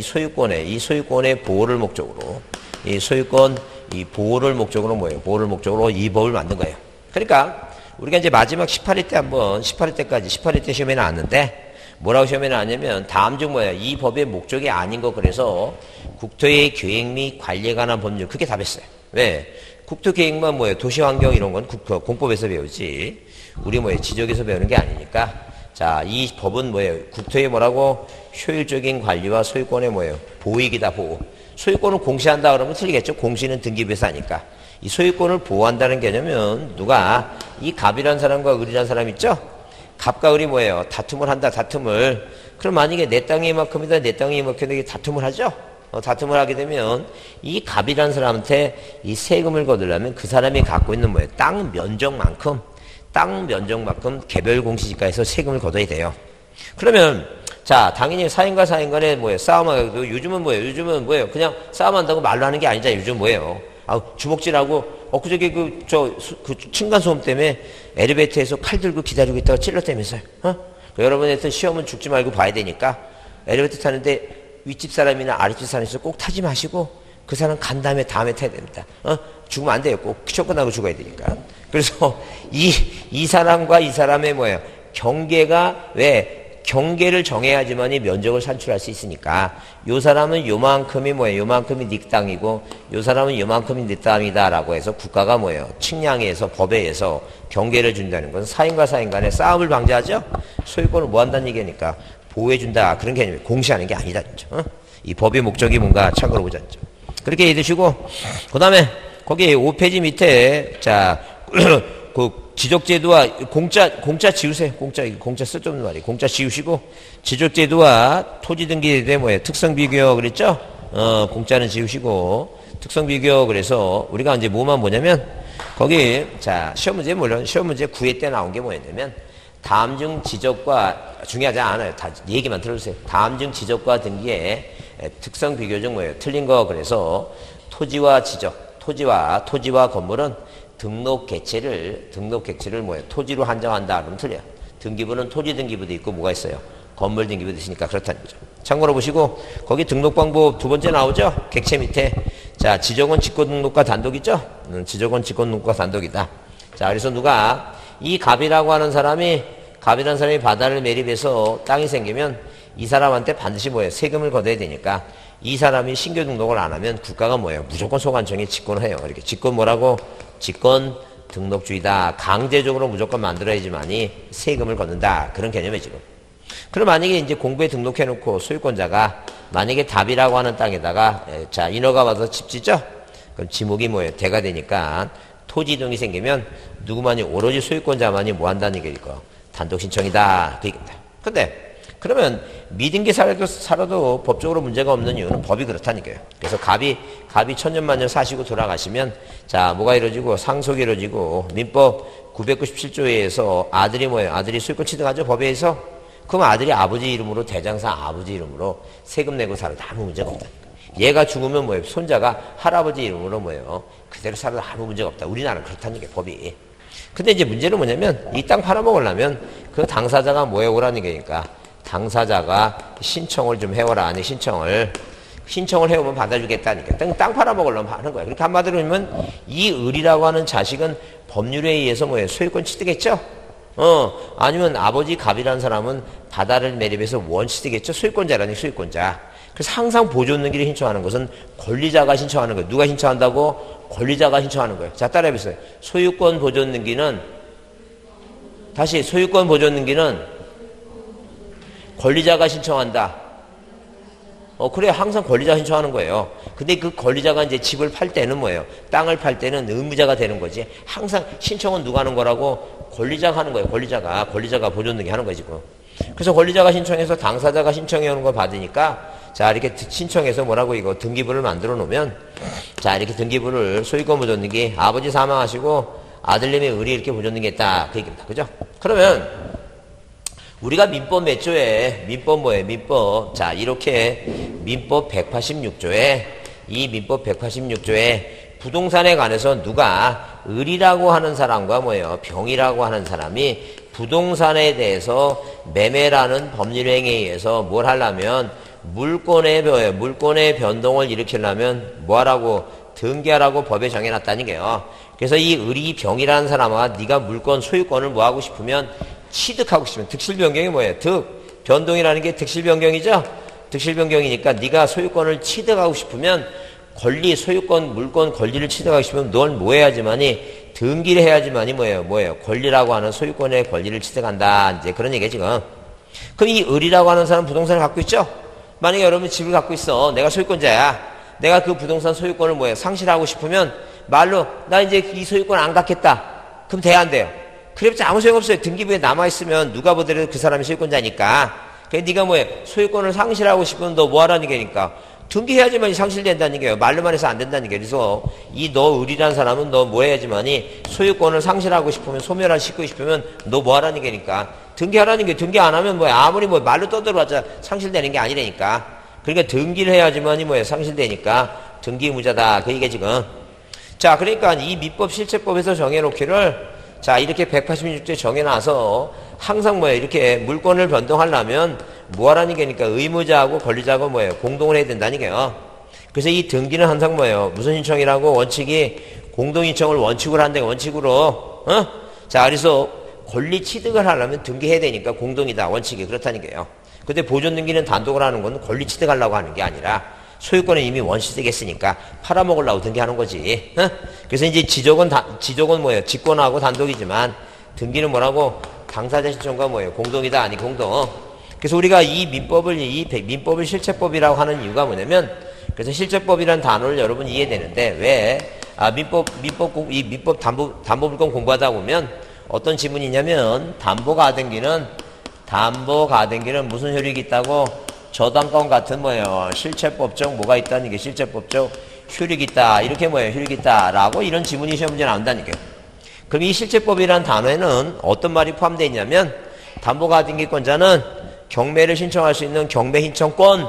보호를 목적으로, 이 소유권, 이 보호를 목적으로 뭐예요? 보호를 목적으로 이 법을 만든 거예요. 그러니까 우리가 이제 마지막 18회 때 한번, 18회 때까지 18회 때 시험에 나왔는데, 뭐라고 시험에 나왔냐면, 다음 중 뭐예요? 이 법의 목적이 아닌 거, 그래서 국토의 계획 및 관리에 관한 법률, 그게 답했어요. 왜? 국토 계획만 뭐예요? 도시환경 이런 건 공법에서 배우지, 우리 뭐예요? 지적에서 배우는 게 아니니까. 자, 이 법은 뭐예요? 국토의 뭐라고? 효율적인 관리와 소유권의 뭐예요? 보익이다, 보호. 소유권을 공시한다 그러면 틀리겠죠. 공시는 등기부회사니까. 이 소유권을 보호한다는 개념은 누가 이 갑이라는 사람과 을이라는 사람 있죠? 갑과 을이 뭐예요? 다툼을 한다. 다툼을. 그럼 만약에 내 땅이 이만큼이다. 내 땅이 이만큼이다. 다툼을 하죠. 다툼을 하게 되면 이 갑이라는 사람한테 이 세금을 거두려면 그 사람이 갖고 있는 뭐예요? 땅 면적만큼 개별 공시지가에서 세금을 거둬야 돼요. 그러면 자 당연히 사인과 사인 간에 뭐예요? 싸움하고 요즘은 뭐예요? 그냥 싸움한다고 말로 하는 게 아니잖아요. 요즘 뭐예요? 아 주먹질하고 엊그저께 층간소음 때문에 엘리베이터에서 칼 들고 기다리고 있다가 찔렀다면서요. 여러분한테 시험은 죽지 말고 봐야 되니까 엘리베이터 타는데 윗집 사람이나 아랫집 사람에서 꼭 타지 마시고 그 사람 간 다음에 타야 됩니다. 죽으면 안 돼요. 꼭 쫓겨나고 죽어야 되니까. 그래서 이 사람과 이 사람의 뭐예요? 경계가 왜? 경계를 정해야지만 이 면적을 산출할 수 있으니까 요 사람은 요만큼이 뭐예요? 요만큼이 네 땅이고 요 사람은 요만큼이 네 땅이다 라고 해서 국가가 뭐예요? 측량에서 법에 의해서 경계를 준다는 건 사인과 사인 간의 싸움을 방지하죠? 소유권을 뭐 한다는 얘기니까 보호해준다. 그런 개념이 공시하는 게 아니다. 이 법의 목적이 뭔가 참고로 보자. 그렇게 해 두시고, 그 다음에 거기 5페이지 밑에, 자, 그 지적제도와 공짜 지우세요. 공짜 쓸데없는 말이에요. 공짜 지우시고, 지적제도와 토지등기제도의 뭐예요? 특성비교 그랬죠? 공짜는 지우시고, 특성비교 그래서 우리가 이제 뭐만 보냐면, 거기, 자, 시험 문제 9회 때 나온 게 뭐였냐면, 다음중 지적과 중요하지 않아요. 다 얘기만 들어주세요. 다음중 지적과 등기의 특성 비교 중 뭐예요? 틀린 거. 그래서 토지와 건물은 등록 객체를 뭐예요? 토지로 한정한다. 그러면 틀려요. 등기부는 토지 등기부도 있고 뭐가 있어요? 건물 등기부도 있으니까 그렇다는 거죠. 참고로 보시고 거기 등록 방법 두 번째 나오죠? 객체 밑에 자 지적은 직권 등록과 단독 있죠? 지적은 직권 등록과 단독이다. 자 그래서 누가 이 갑이라고 하는 사람이 바다를 매립해서 땅이 생기면 이 사람한테 반드시 뭐예요? 세금을 거둬야 되니까 이 사람이 신규 등록을 안 하면 국가가 뭐예요? 무조건 소관청이 직권을 해요. 이렇게 직권 뭐라고? 직권 등록주의다. 강제적으로 무조건 만들어야지만이 세금을 걷는다. 그런 개념이에요 지금. 그럼 만약에 이제 공부에 등록해놓고 소유권자가 만약에 답이라고 하는 땅에다가 자 인허가 받아서 집 짓죠? 그럼 지목이 뭐예요? 대가 되니까. 토지 이동이 생기면 누구만이 오로지 소유권자만이 뭐 한다는 얘기니까 단독 신청이다 그 얘기입니다. 근데 그러면 미등기 살아도 법적으로 문제가 없는 이유는 법이 그렇다니까요. 그래서 갑이 천년만년 사시고 돌아가시면 자 뭐가 이루어지고 상속이 이루어지고 민법 997조에 의해서 아들이 뭐예요? 아들이 소유권 취득하죠 법에 의해서. 그럼 아들이 아버지 이름으로 대장사 아버지 이름으로 세금 내고 살아도 아무 문제가 없다니까. 얘가 죽으면 뭐예요? 손자가 할아버지 이름으로 뭐예요? 그대로 살아도 아무 문제가 없다. 우리나라는 그렇다는 게 법이. 근데 이제 문제는 뭐냐면 이 땅 팔아먹으려면 그 당사자가 뭐 해오라는 게니까 당사자가 신청을 좀 해오라. 아니 신청을 해오면 받아주겠다니까. 땅 팔아먹으려면 하는 거야. 그렇게 한마디로 하면 이 을이라고 하는 자식은 법률에 의해서 뭐예요? 소유권 취득했죠? 아니면 아버지 갑이라는 사람은 바다를 매립해서 원 취득했죠? 소유권자라니 소유권자. 그래서 항상 보존 등기를 신청하는 것은 권리자가 신청하는 거예요. 누가 신청한다고? 권리자가 신청하는 거예요. 자, 따라해보세요. 소유권 보존 등기는 권리자가 신청한다. 그래. 항상 권리자가 신청하는 거예요. 근데 그 권리자가 이제 집을 팔 때는 뭐예요? 땅을 팔 때는 의무자가 되는 거지. 항상 신청은 누가 하는 거라고? 권리자가 하는 거예요. 권리자가 보존 등기 하는 거예요, 지금. 그래서 권리자가 신청해서 당사자가 신청해 오는 거 받으니까 자 이렇게 신청해서 뭐라고 이거 등기부를 만들어 놓으면 자 이렇게 등기부를 소유권 보존등기 아버지 사망하시고 아들님의 을이 이렇게 보존등기 했다 그 얘기입니다. 그죠? 그러면 우리가 민법 몇 조에 민법 자 이렇게 민법 186조에 이 민법 186조에 부동산에 관해서 누가 을이라고 하는 사람과 뭐예요? 병이라고 하는 사람이 부동산에 대해서 매매라는 법률행위에 의해서 뭘 하려면 물권의 변동을 일으키려면 뭐하라고? 등기하라고 법에 정해놨다는 게요. 그래서 이 을이 병이라는 사람과 네가 물권 소유권을 뭐하고 싶으면 취득하고 싶으면 득실변경이 뭐예요? 변동이라는 게 득실변경이죠? 득실변경이니까 네가 소유권을 취득하고 싶으면 물권 권리를 취득하고 싶으면 넌 뭐 해야지만이? 등기를 해야지만이 뭐예요? 권리라고 하는 소유권의 권리를 취득한다. 이제 그런 얘기예요, 지금. 그럼 이 을이라고 하는 사람 부동산을 갖고 있죠? 만약에 여러분이 집을 갖고 있어. 내가 소유권자야. 내가 그 부동산 소유권을 뭐예요? 상실하고 싶으면 말로 나 이제 이 소유권 안 갖겠다. 그럼 돼야 안 돼요? 그래봤자 아무 소용없어요. 등기부에 남아있으면 누가 보더라도 그 사람이 소유권자니까. 그래서 네가 뭐예요? 소유권을 상실하고 싶으면 너 뭐하라는 게니까. 등기해야지만이 상실된다는 얘기예요. 말로만 해서 안 된다는 게. 그래서 이 너을이라는 사람은 너 뭐 해야지만이 소유권을 상실하고 싶으면 소멸하고 싶으면 너 뭐 하라는 게니까. 등기하라는 게. 등기 안 하면 뭐야? 아무리 뭐 말로 떠들어봤자 상실되는 게 아니라니까. 그러니까 등기를 해야지만이 뭐예요? 상실되니까 등기무자다. 그게 지금. 자, 그러니까 이 민법 실체법에서 정해놓기를 자 이렇게 186조에 정해놔서 항상 뭐예요? 이렇게 물권을 변동하려면 뭐하라는 게니까 의무자하고 권리자하고 뭐예요? 공동을 해야 된다는 게요. 그래서 이 등기는 항상 뭐예요? 무슨 신청이라고? 원칙이 공동신청을 원칙으로 한대. 원칙으로 자 그래서 권리 취득을 하려면 등기해야 되니까 공동이다. 원칙이 그렇다는 게요. 근데 보존등기는 단독을 하는 건 권리 취득하려고 하는 게 아니라 소유권은 이미 원시되겠으니까 팔아먹으려고 등기하는 거지. 그래서 이제 지적은 뭐예요? 직권하고 단독이지만 등기는 뭐라고? 당사자 신청과 뭐예요? 공동이다. 아니 공동. 그래서 우리가 이 민법을 실체법이라고 하는 이유가 뭐냐면 그래서 실체법이라는 단어를 여러분 이해되는데 왜? 아 민법 담보물권 공부하다 보면 어떤 지문이 있냐면 담보가등기는 무슨 효력이 있다고? 저당권 같은 뭐예요? 실체법적 뭐가 있다는 게 실체법적 효력이 있다. 이렇게 뭐예요? 효력이 있다라고 이런 지문이 시험 문제 나온다는 게. 그럼 이 실체법이라는 단어에는 어떤 말이 포함되어 있냐면 담보가등기권자는 경매를 신청할 수 있는 경매신청권,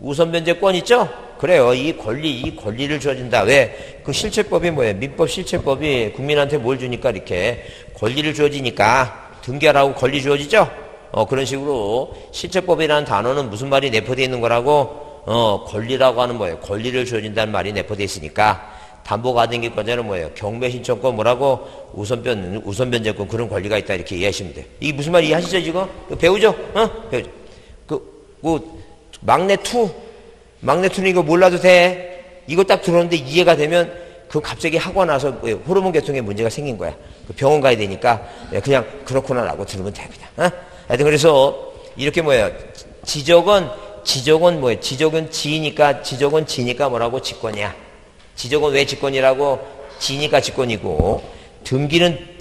우선변제권 있죠? 그래요. 이 권리를 주어진다. 왜? 그 실체법이 뭐예요? 민법 실체법이 국민한테 뭘 주니까 이렇게 권리를 주어지니까 등기하라고 권리 주어지죠? 그런 식으로 실체법이라는 단어는 무슨 말이 내포되어 있는 거라고? 권리라고 하는 뭐예요? 권리를 주어진다는 말이 내포되어 있으니까 담보가등기권자는 뭐예요? 경매신청권 뭐라고? 우선변제권 그런 권리가 있다. 이렇게 이해하시면 돼요. 이게 무슨 말 이해하시죠 지금? 배우죠? 배우죠. 막내2는 이거 몰라도 돼. 이거 딱 들었는데 이해가 되면 그 갑자기 하고 나서 뭐예요? 호르몬 계통에 문제가 생긴 거야. 병원 가야 되니까 그냥 그렇구나라고 들으면 됩니다. 하여튼 그래서 이렇게 뭐예요? 지적은 뭐예요? 지적은 지니까 뭐라고? 직권이야. 지적은 왜 직권이라고? 지니까 직권이고 등기는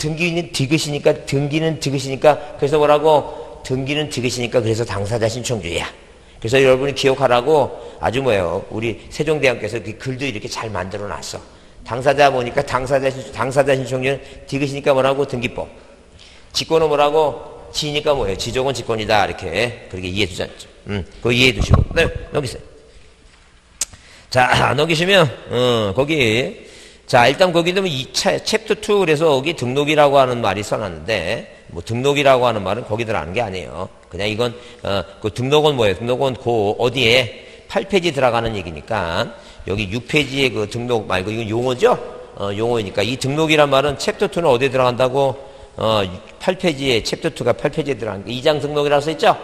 디귿이니까 그래서 뭐라고? 등기는 디귿이니까 그래서 당사자 신청주의야. 그래서 여러분이 기억하라고 아주 뭐예요? 우리 세종대왕께서 그 글도 이렇게 잘 만들어 놨어. 당사자 보니까 당사자 신청주의는 디귿이니까 뭐라고? 등기법. 직권은 뭐라고? 지니까 뭐예요? 지적은 직권이다. 이렇게. 그렇게 이해해 두지 않죠. 그거 이해해 두시고. 네, 넘기세요. 자, 넘기시면, 거기. 자, 일단 거기 되면 챕터 2, 그래서 거기 등록이라고 하는 말이 써놨는데, 뭐 등록이라고 하는 말은 거기 들어가는 게 아니에요. 그냥 이건, 그 등록은 뭐예요? 등록은 그 어디에? 8페이지 들어가는 얘기니까, 여기 6페이지에 그 등록 말고, 이건 용어죠? 용어이니까. 이 등록이란 말은 챕터 2는 어디에 들어간다고? 8페이지에 챕터 2가 8페이지에 들어간 게 2장 등록이라고 써있죠?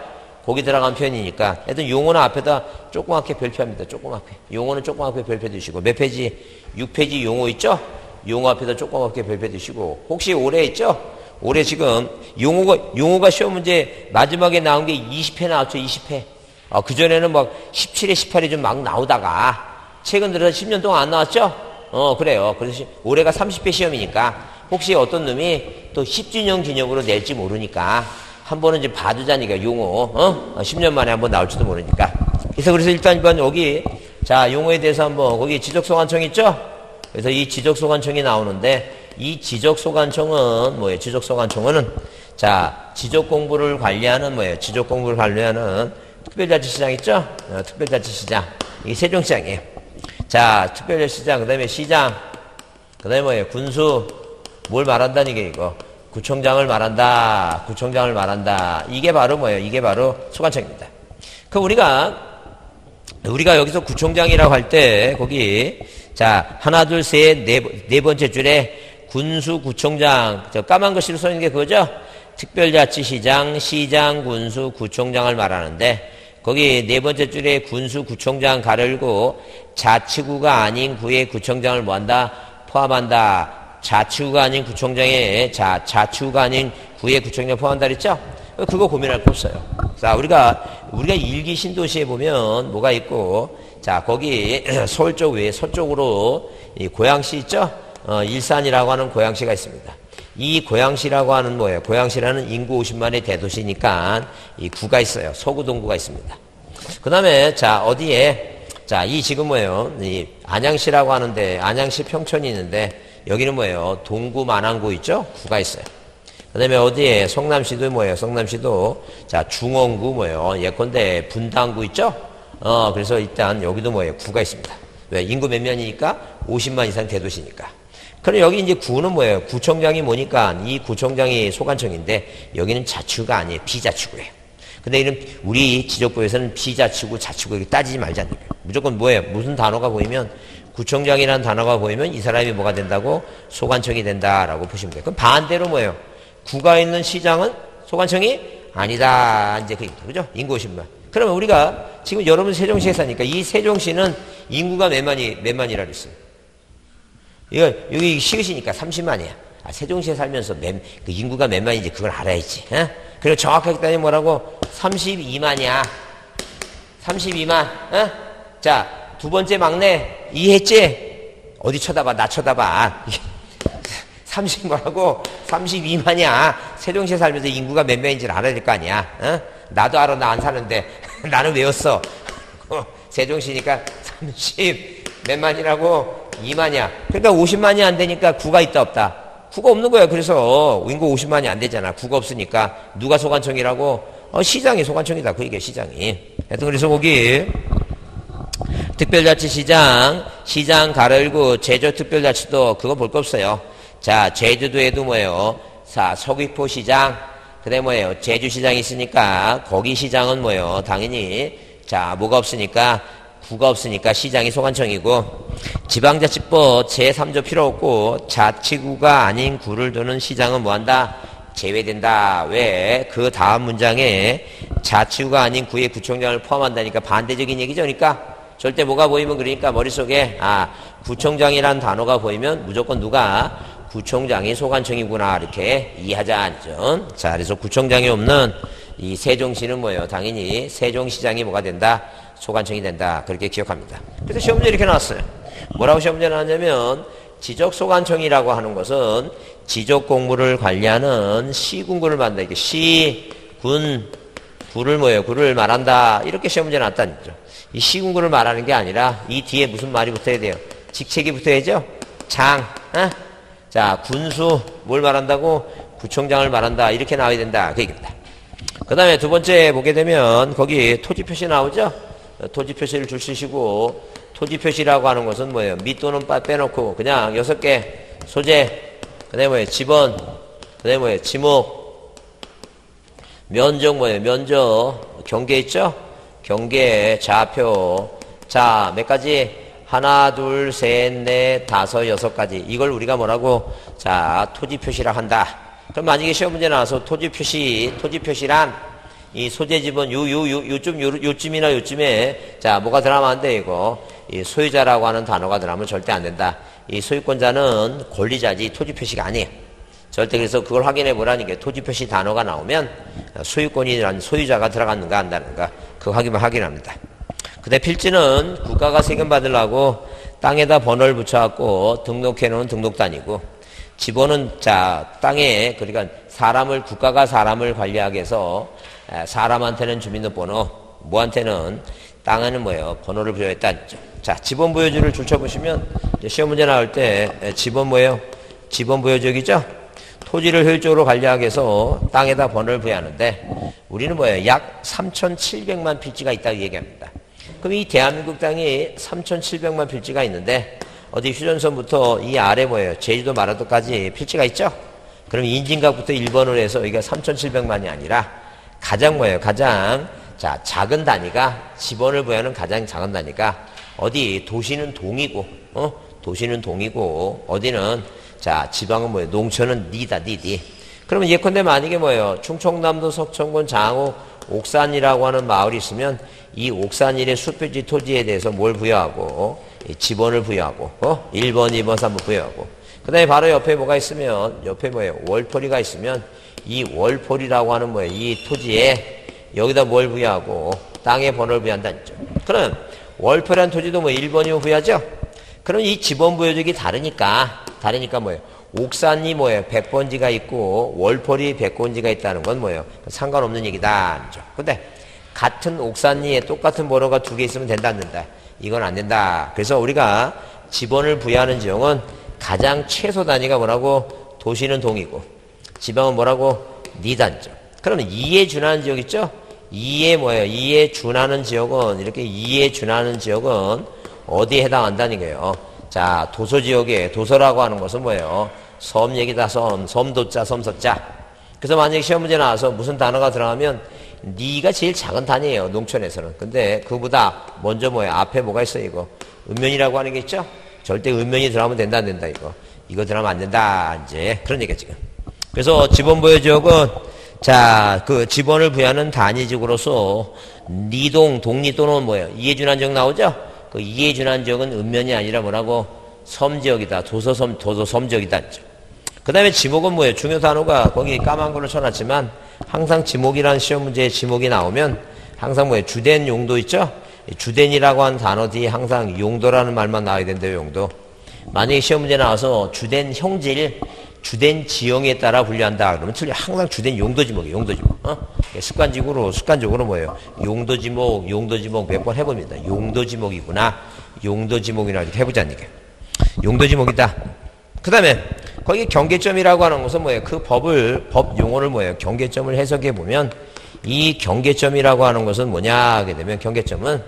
거기 들어간 표현이니까 하여튼 용어는 앞에다 조그맣게 별표합니다. 조그맣게 용어는 조그맣게 별표 두시고 몇 페이지? 6페이지 용어 있죠? 용어 앞에다 조그맣게 별표 두시고 혹시 올해 있죠? 올해 지금 용어가 시험 문제 마지막에 나온 게 20회 나왔죠? 20회 그전에는 막 17회 18회 좀 막 나오다가 최근 들어서 10년 동안 안 나왔죠? 그래요. 그래서 올해가 30회 시험이니까 혹시 어떤 놈이 또 10주년 기념으로 낼지 모르니까 한 번은 이제 봐두자니까 용어 10년 만에 한번 나올지도 모르니까 그래서 일단 여기 자 용어에 대해서 한번 거기 지적소관청 있죠? 그래서 이 지적소관청이 나오는데 이 지적소관청은 뭐예요? 지적소관청은 자 지적공부를 관리하는 뭐예요? 지적공부를 관리하는 특별자치시장 있죠? 특별자치시장 이 세종시장이에요. 자 특별자치시장 그다음에 시장 그다음에 뭐예요? 군수 뭘 말한다는 게 이거 구청장을 말한다. 구청장을 말한다. 이게 바로 뭐예요? 이게 바로 소관청입니다. 그럼 우리가 여기서 구청장이라고 할 때 거기 자 하나 둘 셋 네 번째 줄에 군수 구청장 저 까만 글씨로 써 있는 게 그거죠? 특별자치시장 시장 군수 구청장을 말하는데 거기 네 번째 줄에 군수 구청장 가르고 자치구가 아닌 구의 구청장을 뭐한다? 포함한다. 자치구가 아닌 구청장에 자치구가 아닌 구의 구청장 포함한다 그랬죠? 그거 고민할 거 없어요. 자, 우리가 일기 신도시에 보면 뭐가 있고 자, 거기 서울 쪽 위에 서쪽으로 이 고양시 있죠? 일산이라고 하는 고양시가 있습니다. 이 고양시라고 하는 뭐예요? 고양시라는 인구 50만의 대도시니까 이 구가 있어요. 서구 동구가 있습니다. 그 다음에 자 어디에? 자, 이 지금 뭐예요? 이 안양시라고 하는데 안양시 평촌이 있는데 여기는 뭐예요? 동구 만안구 있죠? 구가 있어요. 그 다음에 어디에? 성남시도 뭐예요? 성남시도 자 중원구 뭐예요? 예컨대 분당구 있죠? 그래서 일단 여기도 뭐예요? 구가 있습니다. 왜? 인구 몇 면이니까? 50만 이상 대도시니까. 그럼 여기 이제 구는 뭐예요? 구청장이 뭐니까 이 구청장이 소관청인데 여기는 자치구가 아니에요. 비자치구예요. 근데 이런 우리 지적구에서는 비자치구, 자치구 이렇게 따지지 말자는 거예요. 무조건 뭐예요? 무슨 단어가 보이면 구청장이라는 단어가 보이면 이 사람이 뭐가 된다고? 소관청이 된다라고 보시면 돼요. 그럼 반대로 뭐예요? 구가 있는 시장은 소관청이 아니다. 이제 그입니다. 그죠? 인구 50만. 그러면 우리가 지금 여러분 세종시에 사니까 이 세종시는 인구가 몇 만이라고 했어요? 이거, 여기 시으시니까 30만이야. 아, 세종시에 살면서 그 인구가 몇 만인지 그걸 알아야지. 에? 그리고 정확하게 따지면 뭐라고? 32만이야. 32만. 에? 자, 두 번째 막내, 이해했지? 어디 쳐다봐, 나 쳐다봐. 30 뭐라고? 32만이야. 세종시에 살면서 인구가 몇 명인지를 알아야 될 거 아니야. 에? 나도 알아, 나 안 사는데. 나는 외웠어. 세종시니까 30 몇 만이라고? 2만이야. 그러니까 50만이 안 되니까 9가 있다 없다. 9가 없는 거야. 그래서 인구 50만이 안 되잖아. 9가 없으니까 누가 소관청이라고? 시장이 소관청이다. 그 얘기야, 시장이. 하여튼 그래서 거기 특별자치시장, 시장 가로일구 제주특별자치도 그거 볼 거 없어요. 자, 제주도에도 뭐예요? 자, 서귀포시장, 그다음에 뭐예요? 제주시장이 있으니까 거기 시장은 뭐예요? 당연히 자, 뭐가 없으니까 구가 없으니까 시장이 소관청이고 지방자치법 제3조 필요 없고 자치구가 아닌 구를 두는 시장은 뭐한다? 제외된다. 왜? 그 다음 문장에 자치구가 아닌 구의 구청장을 포함한다니까 반대적인 얘기죠. 그러니까 절대 뭐가 보이면 그러니까 머릿속에 아 구청장이란 단어가 보이면 무조건 누가 구청장이 소관청이구나 이렇게 이해하자. 자, 그래서 구청장이 없는 이 세종시는 뭐예요? 당연히 세종시장이 뭐가 된다? 소관청이 된다. 그렇게 기억합니다. 그래서 시험문제 이렇게 나왔어요. 뭐라고 시험문제 나왔냐면 지적소관청이라고 하는 것은 지적공무를 관리하는 시군구를 만든다. 이게 시군, 구를 뭐예요? 구를 말한다. 이렇게 시험문제 나왔다는 거죠. 이 시군구를 말하는 게 아니라 이 뒤에 무슨 말이 붙어야 돼요? 직책이 붙어야죠? 장, 자, 군수, 뭘 말한다고? 구청장을 말한다. 이렇게 나와야 된다. 그 얘기입니다. 그 다음에 두 번째 보게 되면 거기 토지 표시 나오죠? 토지 표시를 줄이시고 토지 표시라고 하는 것은 뭐예요? 밑 또는 바 빼놓고 그냥 6개 소재, 그다음에 뭐예요? 지번, 그다음에 뭐예요? 지목, 면적 뭐예요? 면적, 경계 있죠? 경계, 좌표, 자 몇 가지? 하나, 둘, 셋, 넷, 다섯, 6가지. 이걸 우리가 뭐라고? 자 토지 표시라 한다. 그럼 만약에 시험 문제 나와서 토지 표시, 토지 표시란 이 소재 지번 요쯤이나 요쯤에 자 뭐가 들어가면 안 돼 이거 이 소유자라고 하는 단어가 들어가면 절대 안 된다. 이 소유권자는 권리자지 토지 표시가 아니에요. 절대. 그래서 그걸 확인해 보라는 게 토지 표시 단어가 나오면 소유권이라는 소유자가 들어갔는가 안 나는가 그 확인합니다. 근데 필지는 국가가 세금 받으려고 땅에다 번호를 붙여갖고 등록해 놓은 등록단이고 지번은 자 땅에 그러니까 사람을 국가가 사람을 관리하게 해서 사람한테는 주민등록번호, 뭐한테는 땅에는 뭐예요? 번호를 부여했다. 자, 지번 부여지를 줄쳐보시면 시험 문제 나올 때 지번 뭐예요? 지번 부여지이죠. 토지를 효율적으로 관리하기 위해서 땅에다 번호를 부여하는데 우리는 뭐예요? 약 3,700만 필지가 있다고 얘기합니다. 그럼 이 대한민국 땅이 3,700만 필지가 있는데 어디 휴전선부터 이 아래 뭐예요? 제주도 마라도까지 필지가 있죠. 그럼 인진각부터 1번으로 해서 여기가 3,700만이 아니라 가장 뭐예요? 가장 자 작은 단위가 지번을 부여하는 가장 작은 단위가 어디 도시는 동이고 도시는 동이고 어디는 자 지방은 뭐예요? 농촌은 니다 니디. 그러면 예컨대 만약에 뭐예요? 충청남도 석천군 장호 옥산이라고 하는 마을이 있으면 이 옥산일의 수표지 토지에 대해서 뭘 부여하고 이 지번을 부여하고 1번, 2번, 3번 부여하고 그 다음에 바로 옆에 뭐가 있으면 옆에 뭐예요? 월포리가 있으면 이 월포리라고 하는 뭐예요? 이 토지에 여기다 뭘 부여하고 땅의 번호를 부여한다는 거죠. 그럼 월표라는 토지도 뭐 1번이면 후야죠? 그럼 이 지번 부여적이 다르니까 뭐예요? 옥산이 뭐예요? 백번지가 있고 월폴이 백번지가 있다는 건 뭐예요? 상관없는 얘기다. 그죠? 근데 같은 옥산리에 똑같은 번호가 두 개 있으면 된다, 안 된다? 이건 안 된다. 그래서 우리가 지번을 부여하는 지형은 가장 최소 단위가 뭐라고? 도시는 동이고 지방은 뭐라고? 니단죠. 그러면 2에 준하는 지역 있죠? 2에 뭐예요? 2에 준하는 지역은, 이렇게 2에 준하는 지역은 어디에 해당한다는 거예요? 자, 도서지역에, 도서라고 하는 것은 뭐예요? 섬 얘기다. 섬, 섬도자, 섬서자. 그래서 만약에 시험 문제 나와서 무슨 단어가 들어가면 니가 제일 작은 단위예요, 농촌에서는. 근데 그보다 먼저 뭐예요? 앞에 뭐가 있어? 이거 읍면이라고 하는 게 있죠? 절대 읍면이 들어가면 된다, 안 된다? 이거 들어가면 안 된다, 이제 그런 얘기야 지금. 그래서 지번 부여 지역은, 자, 그 지번을 부여하는 단위지구로서 니동, 동리 또는 뭐예요? 이에 준한 지역 나오죠? 그 이에 준한 지역은 읍면이 아니라 뭐라고? 섬지역이다. 도서섬, 도서섬지역이다. 그 다음에 지목은 뭐예요? 중요 단어가 거기 까만 걸로 쳐놨지만 항상 지목이라는 시험 문제에 지목이 나오면 항상 뭐예요? 주된 용도 있죠? 주된이라고 하는 단어 뒤에 항상 용도라는 말만 나와야 된대요, 용도. 만약에 시험 문제 나와서 주된 형질, 주된 지형에 따라 분류한다 그러면 틀려. 항상 주된 용도지목이에요, 용도지목. 어? 습관적으로 뭐예요? 용도지목 몇 번 해봅니다. 용도지목이구나, 용도지목이라고 이렇게 해보자는 얘기예요. 용도지목이다. 그 다음에 거기 경계점이라고 하는 것은 뭐예요? 그 법 용어를 뭐예요? 경계점을 해석해 보면 이 경계점이라고 하는 것은 뭐냐 하게 되면, 경계점은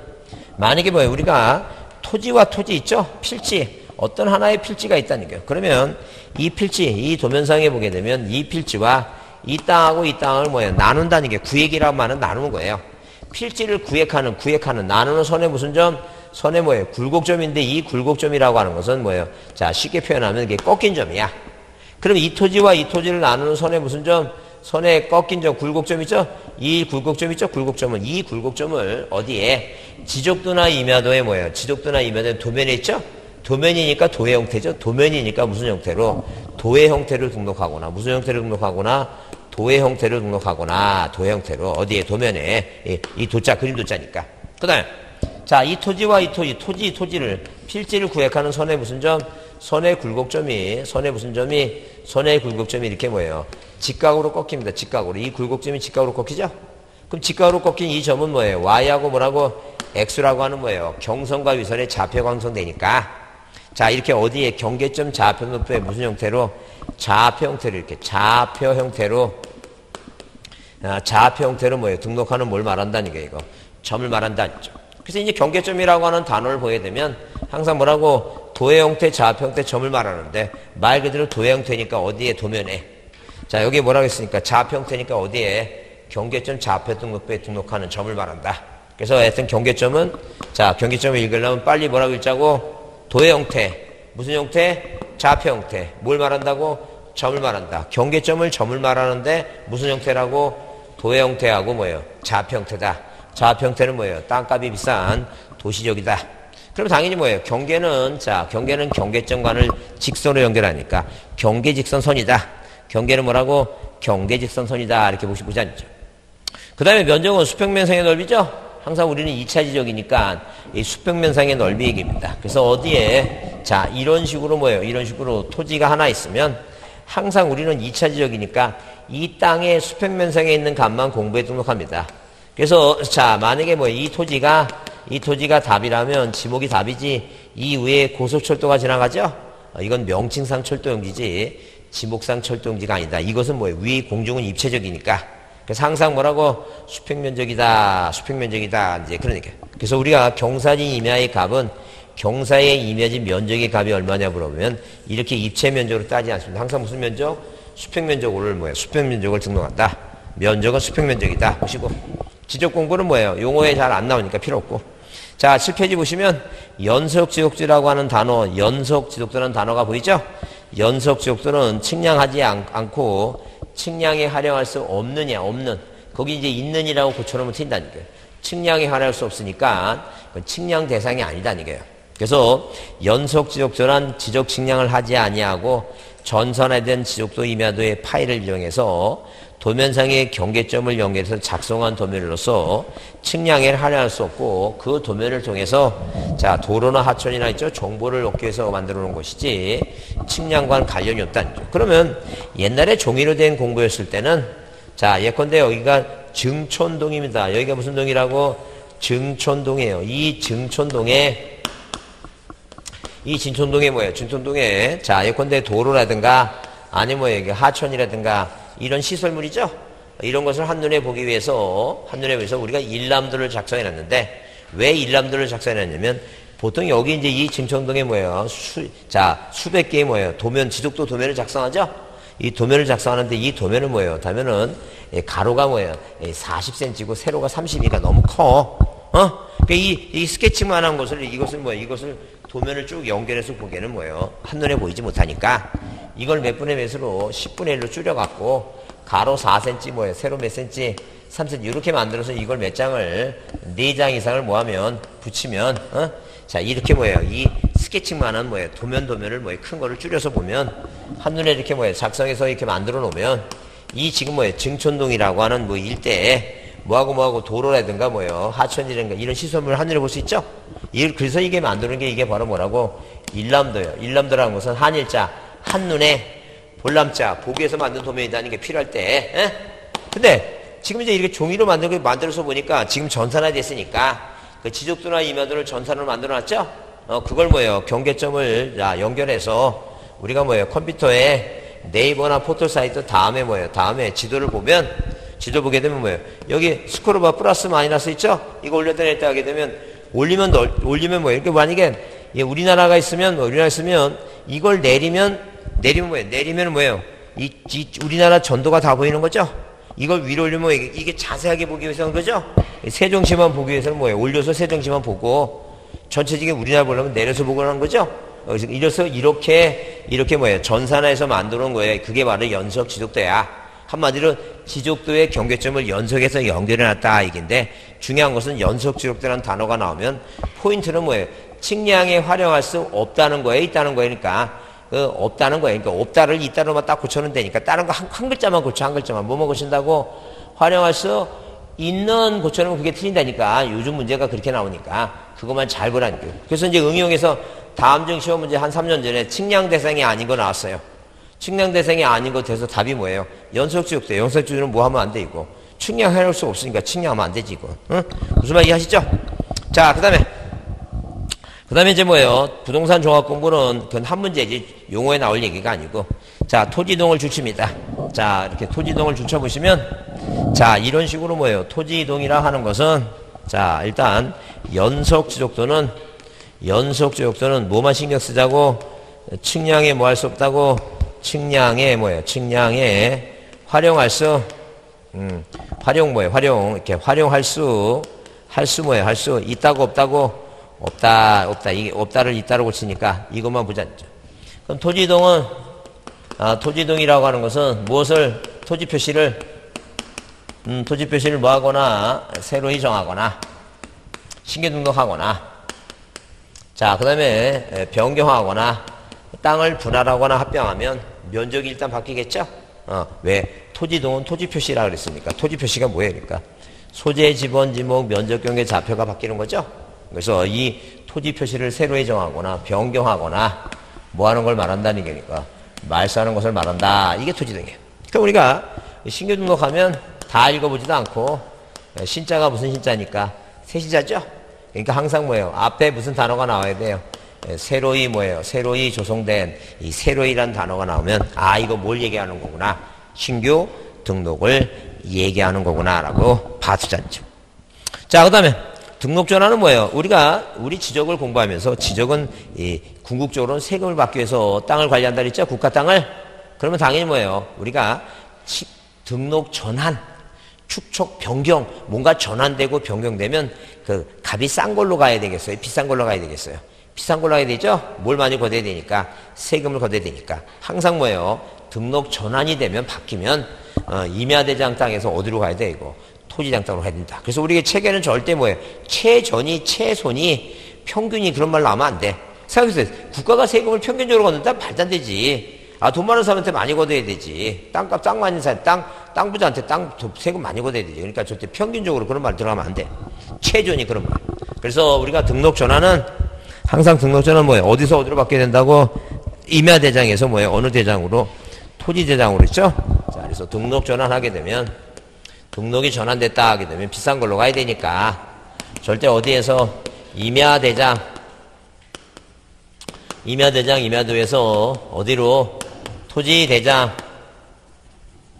만약에 뭐예요? 우리가 토지와 토지 있죠? 필지, 어떤 하나의 필지가 있다는 거예요. 그러면 이 필지, 이 도면상에 보게 되면 이 필지와 이 땅하고 이 땅을 뭐예요? 나눈다는 게 구획이라고 하는 나누는 거예요. 필지를 구획하는 나누는 선에 무슨 점? 선에 뭐예요? 굴곡점인데, 이 굴곡점이라고 하는 것은 뭐예요? 자, 쉽게 표현하면 이게 꺾인 점이야. 그럼 이 토지와 이 토지를 나누는 선에 무슨 점? 선에 꺾인 점, 굴곡점 있죠? 이 굴곡점 있죠? 굴곡점은, 이 굴곡점을 어디에? 지적도나 임야도에 뭐예요? 지적도나 임야도에 도면에 있죠? 도면이니까 도의 형태죠? 도면이니까 무슨 형태로? 도의 형태를 등록하거나, 무슨 형태를 등록하거나? 도의 형태를 등록하거나, 도의 형태로. 어디에? 도면에. 이 도자, 그림 도자니까. 그 다음에, 자, 이 토지와 이 토지, 토지를, 필지를 구획하는 선의 무슨 점? 선의 굴곡점이 이렇게 뭐예요? 직각으로 꺾입니다, 직각으로. 이 굴곡점이 직각으로 꺾이죠? 그럼 직각으로 꺾인 이 점은 뭐예요? y하고 뭐라고? x라고 하는 뭐예요? 경선과 위선의 좌표 형성되니까. 자, 이렇게 어디에? 경계점 좌표 높이에 무슨 형태로? 좌표 형태로 뭐예요? 등록하는 뭘 말한다는 게, 이거 점을 말한다는 거죠. 그래서 이제 경계점이라고 하는 단어를 보게 되면 항상 뭐라고? 도의 형태, 좌표 형태, 점을 말하는데, 말 그대로 도의 형태니까 어디에? 도면에. 자, 여기 뭐라고 했으니까? 좌표 형태니까 어디에? 경계점 좌표 등록부에 등록하는 점을 말한다. 그래서 하여튼 경계점은, 자, 경계점을 읽으려면 빨리 뭐라고 읽자고? 도의 형태, 무슨 형태? 좌표 형태. 뭘 말한다고? 점을 말한다. 경계점을 점을 말하는데 무슨 형태라고? 도의 형태하고 뭐예요? 좌표 형태다. 좌표 형태는 뭐예요? 땅값이 비싼 도시적이다. 그럼 당연히 뭐예요? 경계는, 자, 경계는 경계점과는 직선으로 연결하니까 경계직선선이다. 경계는 뭐라고? 경계직선선이다. 이렇게 보지 않죠. 그 다음에 면적은 수평면상의 넓이죠? 항상 우리는 2차 지적이니까 이 수평면상의 넓이 얘기입니다. 그래서 어디에, 자, 이런 식으로 뭐예요? 이런 식으로 토지가 하나 있으면 항상 우리는 2차 지적이니까 이 땅의 수평면상에 있는 값만 공부에 등록합니다. 그래서, 자, 만약에 뭐 이 토지가 답이라면 지목이 답이지, 이 위에 고속철도가 지나가죠? 이건 명칭상 철도용지지 지목상 철도용지가 아니다. 이것은 뭐예요? 위 공중은 입체적이니까. 그래서 항상 뭐라고? 수평면적이다. 이제 그런 얘기예요. 그래서 우리가 경사지 임야의 값은 경사의 임야지 면적의 값이 얼마냐 물어보면 이렇게 입체 면적으로 따지지 않습니다. 항상 무슨 면적? 수평면적을 등록한다. 면적은 수평면적이다. 보시고. 지적공부는 뭐예요? 용어에 잘 안 나오니까 필요 없고. 자, 7페이지 보시면 연속지적도라고 하는 단어, 연속지적도라는 단어가 보이죠? 연속지적도는 측량하지 않고 측량에 활용할 수 없느냐, 없는. 거기 이제 있는이라고 고쳐놓으면 튄다는 거예요. 측량에 활용할 수 없으니까 측량 대상이 아니다는 거예요. 그래서 연속지적도란 지적 측량을 하지 아니하고 전선에 대한 지적도 임야도의 파이를 이용해서 도면상의 경계점을 연결해서 작성한 도면으로서 측량해를 할애할 수 없고, 그 도면을 통해서 자 도로나 하천이나 있죠, 정보를 얻기 위해서 만들어 놓은 것이지 측량과는 관련이 없다는 거죠. 그러면 옛날에 종이로 된 공부였을 때는 자 예컨대 여기가 증촌동입니다. 여기가 무슨 동이라고? 증촌동이에요. 이 증촌동에 뭐예요? 증촌동에 자 예컨대 도로라든가 아니면 뭐 여기 하천이라든가 이런 시설물이죠. 이런 것을 한눈에 보기 위해서 우리가 일람도를 작성해 놨는데, 왜 일람도를 작성해 놨냐면 보통 여기 이제 이 증촌동에 뭐예요? 수백 개의 뭐예요? 도면, 지속도 도면을 작성하죠. 이 도면을 작성하는데 이 도면은 뭐예요? 다면은 가로가 뭐예요? 40cm고 세로가 32가 너무 커. 그러니까 이 스케치만 한 것을 이것을 도면을 쭉 연결해서 보기에는 뭐예요? 한눈에 보이지 못하니까 이걸 몇 분의 몇으로 10분의 1로 줄여갖고 가로 4cm 뭐예요? 세로 몇 cm? 3cm 이렇게 만들어서 이걸 몇 장을 4장 이상을 뭐하면 붙이면 자 이렇게 뭐예요? 이 스케칭만한 뭐예요? 도면을 뭐예요? 큰 거를 줄여서 보면 한눈에 이렇게 뭐예요? 작성해서 이렇게 만들어 놓으면 이 지금 뭐예요? 증촌동이라고 하는 뭐 일대에 뭐하고 도로라든가 뭐예요? 하천이라든가 이런 시설물을 한눈에 볼 수 있죠? 그래서 이게 만드는 게 이게 바로 뭐라고? 일람도예요. 일람도라는 것은 한일자 한눈에 볼람자 보기 위해서 만든 도면이라는 게 필요할 때 근데 지금 이제 이렇게 종이로 만들어서 보니까 지금 전산화 됐으니까 그 지적도나 임야도를 전산으로 만들어놨죠? 그걸 뭐예요? 경계점을 연결해서 우리가 뭐예요? 컴퓨터에 네이버나 포털 사이트 다음에 지도를 보면 지도 보게 되면 뭐예요? 여기 스크롤바 플러스 마이너스 있죠? 이거 올렸다 냈다 하게 되면 올리면 뭐예요? 이렇게 만약에 우리나라가 있으면 이걸 내리면 뭐예요? 이 우리나라 전도가 다 보이는 거죠? 이걸 위로 올리면 이게 자세하게 보기 위해서는 그죠? 세종시만 보기 위해서는 뭐예요? 올려서 세종시만 보고 전체적인 우리나라 보려면 내려서 보고 하는 거죠? 그래서 이렇게 뭐예요? 전산화해서 만드는 거예요. 그게 바로 연속 지속도야. 한마디로 지속도의 경계점을 연속해서 연결해놨다 이긴데, 중요한 것은 연속 지속도라는 단어가 나오면 포인트는 뭐예요? 측량에 활용할 수 없다는 거예요? 있다는 거니까? 없다는 거예요. 그러니까 없다를 있다로만 딱 고쳐는 되니까 다른 거 한 글자만 고쳐, 한 글자만. 뭐만 고친다고? 활용할 수 있는 고쳐놓으면 그게 틀린다니까. 요즘 문제가 그렇게 나오니까 그것만 잘 보라는 거예요. 그래서 이제 응용해서 다음 중 시험 문제 한 3년 전에 측량 대상이 아닌 거 나왔어요. 측량 대상이 아닌 거 돼서 답이 뭐예요? 연속 지속도. 연속 지속도는 뭐 하면 안 돼 이거? 측량할 수 없으니까 측량하면 안 되지 이거. 응? 무슨 말 이해하시죠? 자, 그다음에 이제 뭐예요? 부동산 종합 공부는 그건 한 문제지 용어에 나올 얘기가 아니고, 자 토지이동을 줄칩니다. 자 이렇게 토지이동을 줄쳐보시면 자 이런 식으로 뭐예요? 토지이동이라 하는 것은 자 일단 연속 지속도는 뭐만 신경 쓰자고? 측량에 뭐 할 수 없다고? 측량에 뭐예요? 측량에 활용할 수 활용할 수 있다고 없다고? 없다. 이게 없다를 있다로 고치니까 이것만 보자. 그럼 토지이동은, 토지이동이라고 하는 것은 무엇을, 토지 표시를 뭐 하거나, 새로이 정하거나, 신규 등록하거나, 자, 그 다음에 변경하거나, 땅을 분할하거나 합병하면 면적이 일단 바뀌겠죠? 왜? 토지이동은 토지 표시라고 그랬습니까? 토지 표시가 뭐예요? 그러니까. 소재, 지번, 지목, 면적, 경계, 좌표가 바뀌는 거죠? 그래서 이 토지 표시를 새로 해정하거나 변경하거나 뭐 하는 걸 말한다는 게니까 말소하는 것을 말한다. 이게 토지등이에요. 그러니까 우리가 신규 등록하면 다 읽어보지도 않고 신자가 무슨 신자니까 새신자죠. 그러니까 항상 뭐예요? 앞에 무슨 단어가 나와야 돼요? 새로이 뭐예요? 새로이 조성된 이 새로이란 단어가 나오면 아 이거 뭘 얘기하는 거구나. 신규 등록을 얘기하는 거구나라고 봐주자죠. 자, 그다음에 등록전환은 뭐예요? 우리 지적을 공부하면서 지적은 궁극적으로는 세금을 받기 위해서 땅을 관리한다 그랬죠? 국가 땅을. 그러면 당연히 뭐예요? 우리가 등록전환, 축척, 변경, 뭔가 전환되고 변경되면 그 값이 싼 걸로 가야 되겠어요? 비싼 걸로 가야 되겠어요? 비싼 걸로 가야 되죠? 뭘 많이 걷어야 되니까? 세금을 걷어야 되니까. 항상 뭐예요? 등록전환이 되면 바뀌면 임야대장 땅에서 어디로 가야 돼 이거? 토지장 땅으로 가야 된다. 그래서 우리의 체계는 절대 뭐예요? 최전이, 최손이, 평균이 그런 말로 하면 안 돼. 생각해보세요. 국가가 세금을 평균적으로 걷는다? 말도 안 되지. 돈 많은 사람한테 많이 걷어야 되지. 땅값, 땅 많은 사람, 땅 부자한테 땅 세금 많이 걷어야 되죠. 그러니까 절대 평균적으로 그런 말 들어가면 안 돼. 최저니 그런 말. 그래서 우리가 등록 전화는 항상 등록 전화는 뭐예요? 어디서 어디로 받게 된다고? 임야 대장에서 뭐예요? 어느 대장으로? 토지 대장으로 있죠? 자, 그래서 등록 전환하게 되면 등록이 전환됐다 하게 되면 비싼 걸로 가야 되니까 절대 어디에서 임야 대장, 임야 대장, 임야도에서 어디로? 토지 대장.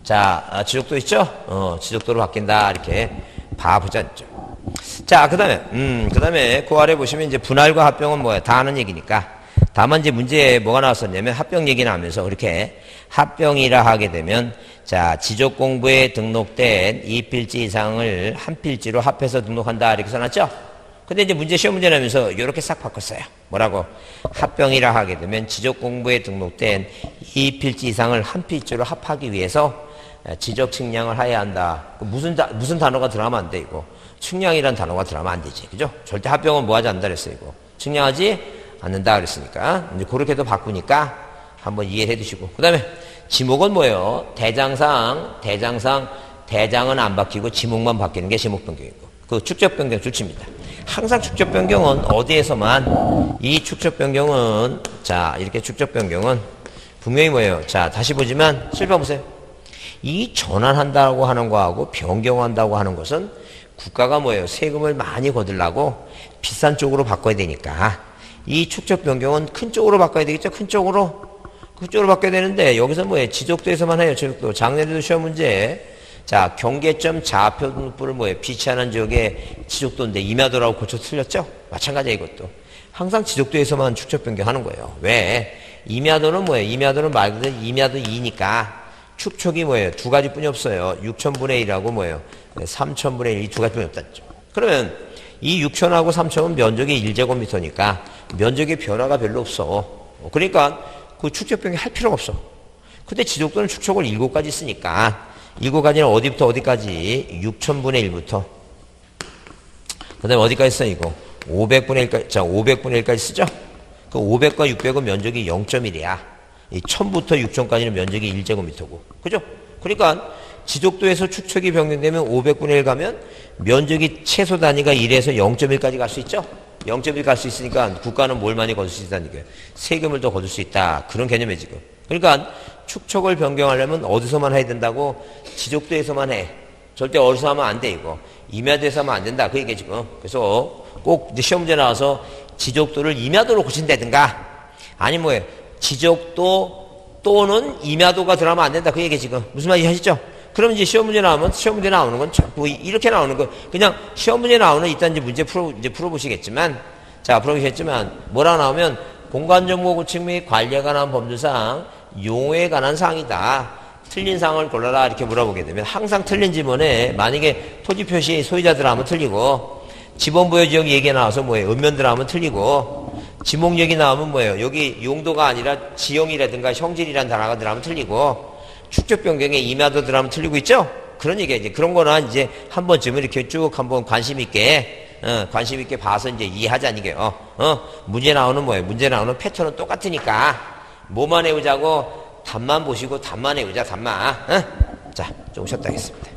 자, 지적도 있죠? 지적도로 바뀐다. 이렇게 봐보자죠. 자, 그 다음에 그 아래 보시면 이제 분할과 합병은 뭐야? 다 아는 얘기니까. 다만 이제 문제에 뭐가 나왔었냐면 합병 얘기를 하면서 그렇게 합병이라 하게 되면 자, 지적공부에 등록된 2필지 이상을 한 필지로 합해서 등록한다. 이렇게 써놨죠? 근데 이제 문제 시험 문제 내면서 이렇게 싹 바꿨어요. 뭐라고? 합병이라 하게 되면 지적공부에 등록된 2필지 이상을 한 필지로 합하기 위해서 지적 측량을 해야 한다. 무슨 단어가 들어가면 안 돼, 이거. 측량이란 단어가 들어가면 안 되지. 그죠? 절대 합병은 뭐 하지 않는다 그랬어요, 이거. 측량하지 않는다 그랬으니까. 이제 그렇게도 바꾸니까 한번 이해해 두시고. 그 다음에 지목은 뭐예요? 대장상, 대장은 안 바뀌고 지목만 바뀌는 게 지목 변경이고. 그 축적 변경 조치입니다. 항상 축적 변경은 어디에서만, 이 축적 변경은, 자, 이렇게 축적 변경은 분명히 뭐예요? 자, 다시 보지만 7번 보세요. 이 전환한다고 하는 거하고 변경한다고 하는 것은 국가가 뭐예요? 세금을 많이 거들라고 비싼 쪽으로 바꿔야 되니까. 이 축적 변경은 큰 쪽으로 바꿔야 되겠죠? 큰 쪽으로 바꿔야 되는데, 여기서 뭐예요? 지적도에서만 해요, 지적도. 작년에도 시험 문제. 자, 경계점 좌표 등록부를 뭐예요? 비치하는 지역의 지적도인데, 임야도라고 고쳐 틀렸죠? 마찬가지야, 이것도. 항상 지적도에서만 축적 변경하는 거예요. 왜? 임야도는 뭐예요? 임야도는 말 그대로 임야도 2니까, 축척이 뭐예요? 두 가지 뿐이 없어요. 6,000분의 1하고 뭐예요? 3,000분의 1, 이 두 가지 뿐이 없다죠. 그러면, 이 6,000하고 3,000은 면적이 1제곱미터니까 면적의 변화가 별로 없어. 그러니까 그 축적변경 할 필요가 없어. 근데 지적도는 축척을 7가지 쓰니까 7가지는 어디부터 어디까지? 6,000분의 1부터 그 다음에 어디까지 써? 이거 500분의 1까지. 자, 500분의 1까지 쓰죠? 그 500과 600은 면적이 0.1이야. 이 1,000부터 6,000까지는 면적이 1제곱미터고. 그죠? 그러니까 지적도에서 축척이 변경되면 500분의 1 가면 면적이 최소 단위가 1에서 0.1까지 갈 수 있죠? 0.1 갈 수 있으니까 국가는 뭘 많이 거둘 수 있다는 얘기예요. 세금을 더 거둘 수 있다. 그런 개념이에요, 지금. 그러니까 축척을 변경하려면 어디서만 해야 된다고? 지적도에서만 해. 절대 어디서 하면 안 돼, 이거. 임야도에서 하면 안 된다. 그 얘기예요, 지금. 그래서 꼭 이제 시험 문제 나와서 지적도를 임야도로 고친다든가 아니면 뭐예요? 지적도 또는 임야도가 들어가면 안 된다. 그 얘기예요, 지금. 무슨 말인지 하시죠? 그럼 이제 시험 문제 나오면 시험 문제 나오는 건 자꾸 이렇게 나오는 거 그냥 시험 문제 나오는 일단 이제 문제 풀어보시겠지만 자 뭐라 나오면 공간정보 구축 및 관리에 관한 법률상 용어에 관한 사항이다. 틀린 사항을 골라라 이렇게 물어보게 되면 항상 틀린 지문에 만약에 토지 표시 소유자들 하면 틀리고 지번 보유 지역 얘기 나와서 뭐예요? 읍면들 하면 틀리고 지목 얘기 나오면 뭐예요? 여기 용도가 아니라 지형이라든가 형질이라는 단어가 들어가면 틀리고. 축적 변경에 임야도 들어가면 틀리고 있죠? 그런 얘기야. 이제 그런 거나 이제 한 번쯤 이렇게 쭉 한번 관심 있게 봐서 이제 이해하자는 게, 문제 나오는 패턴은 똑같으니까, 뭐만 해보자고, 답만 보시고, 답만 해보자, 답만. 자, 조금 쉬었다 하겠습니다.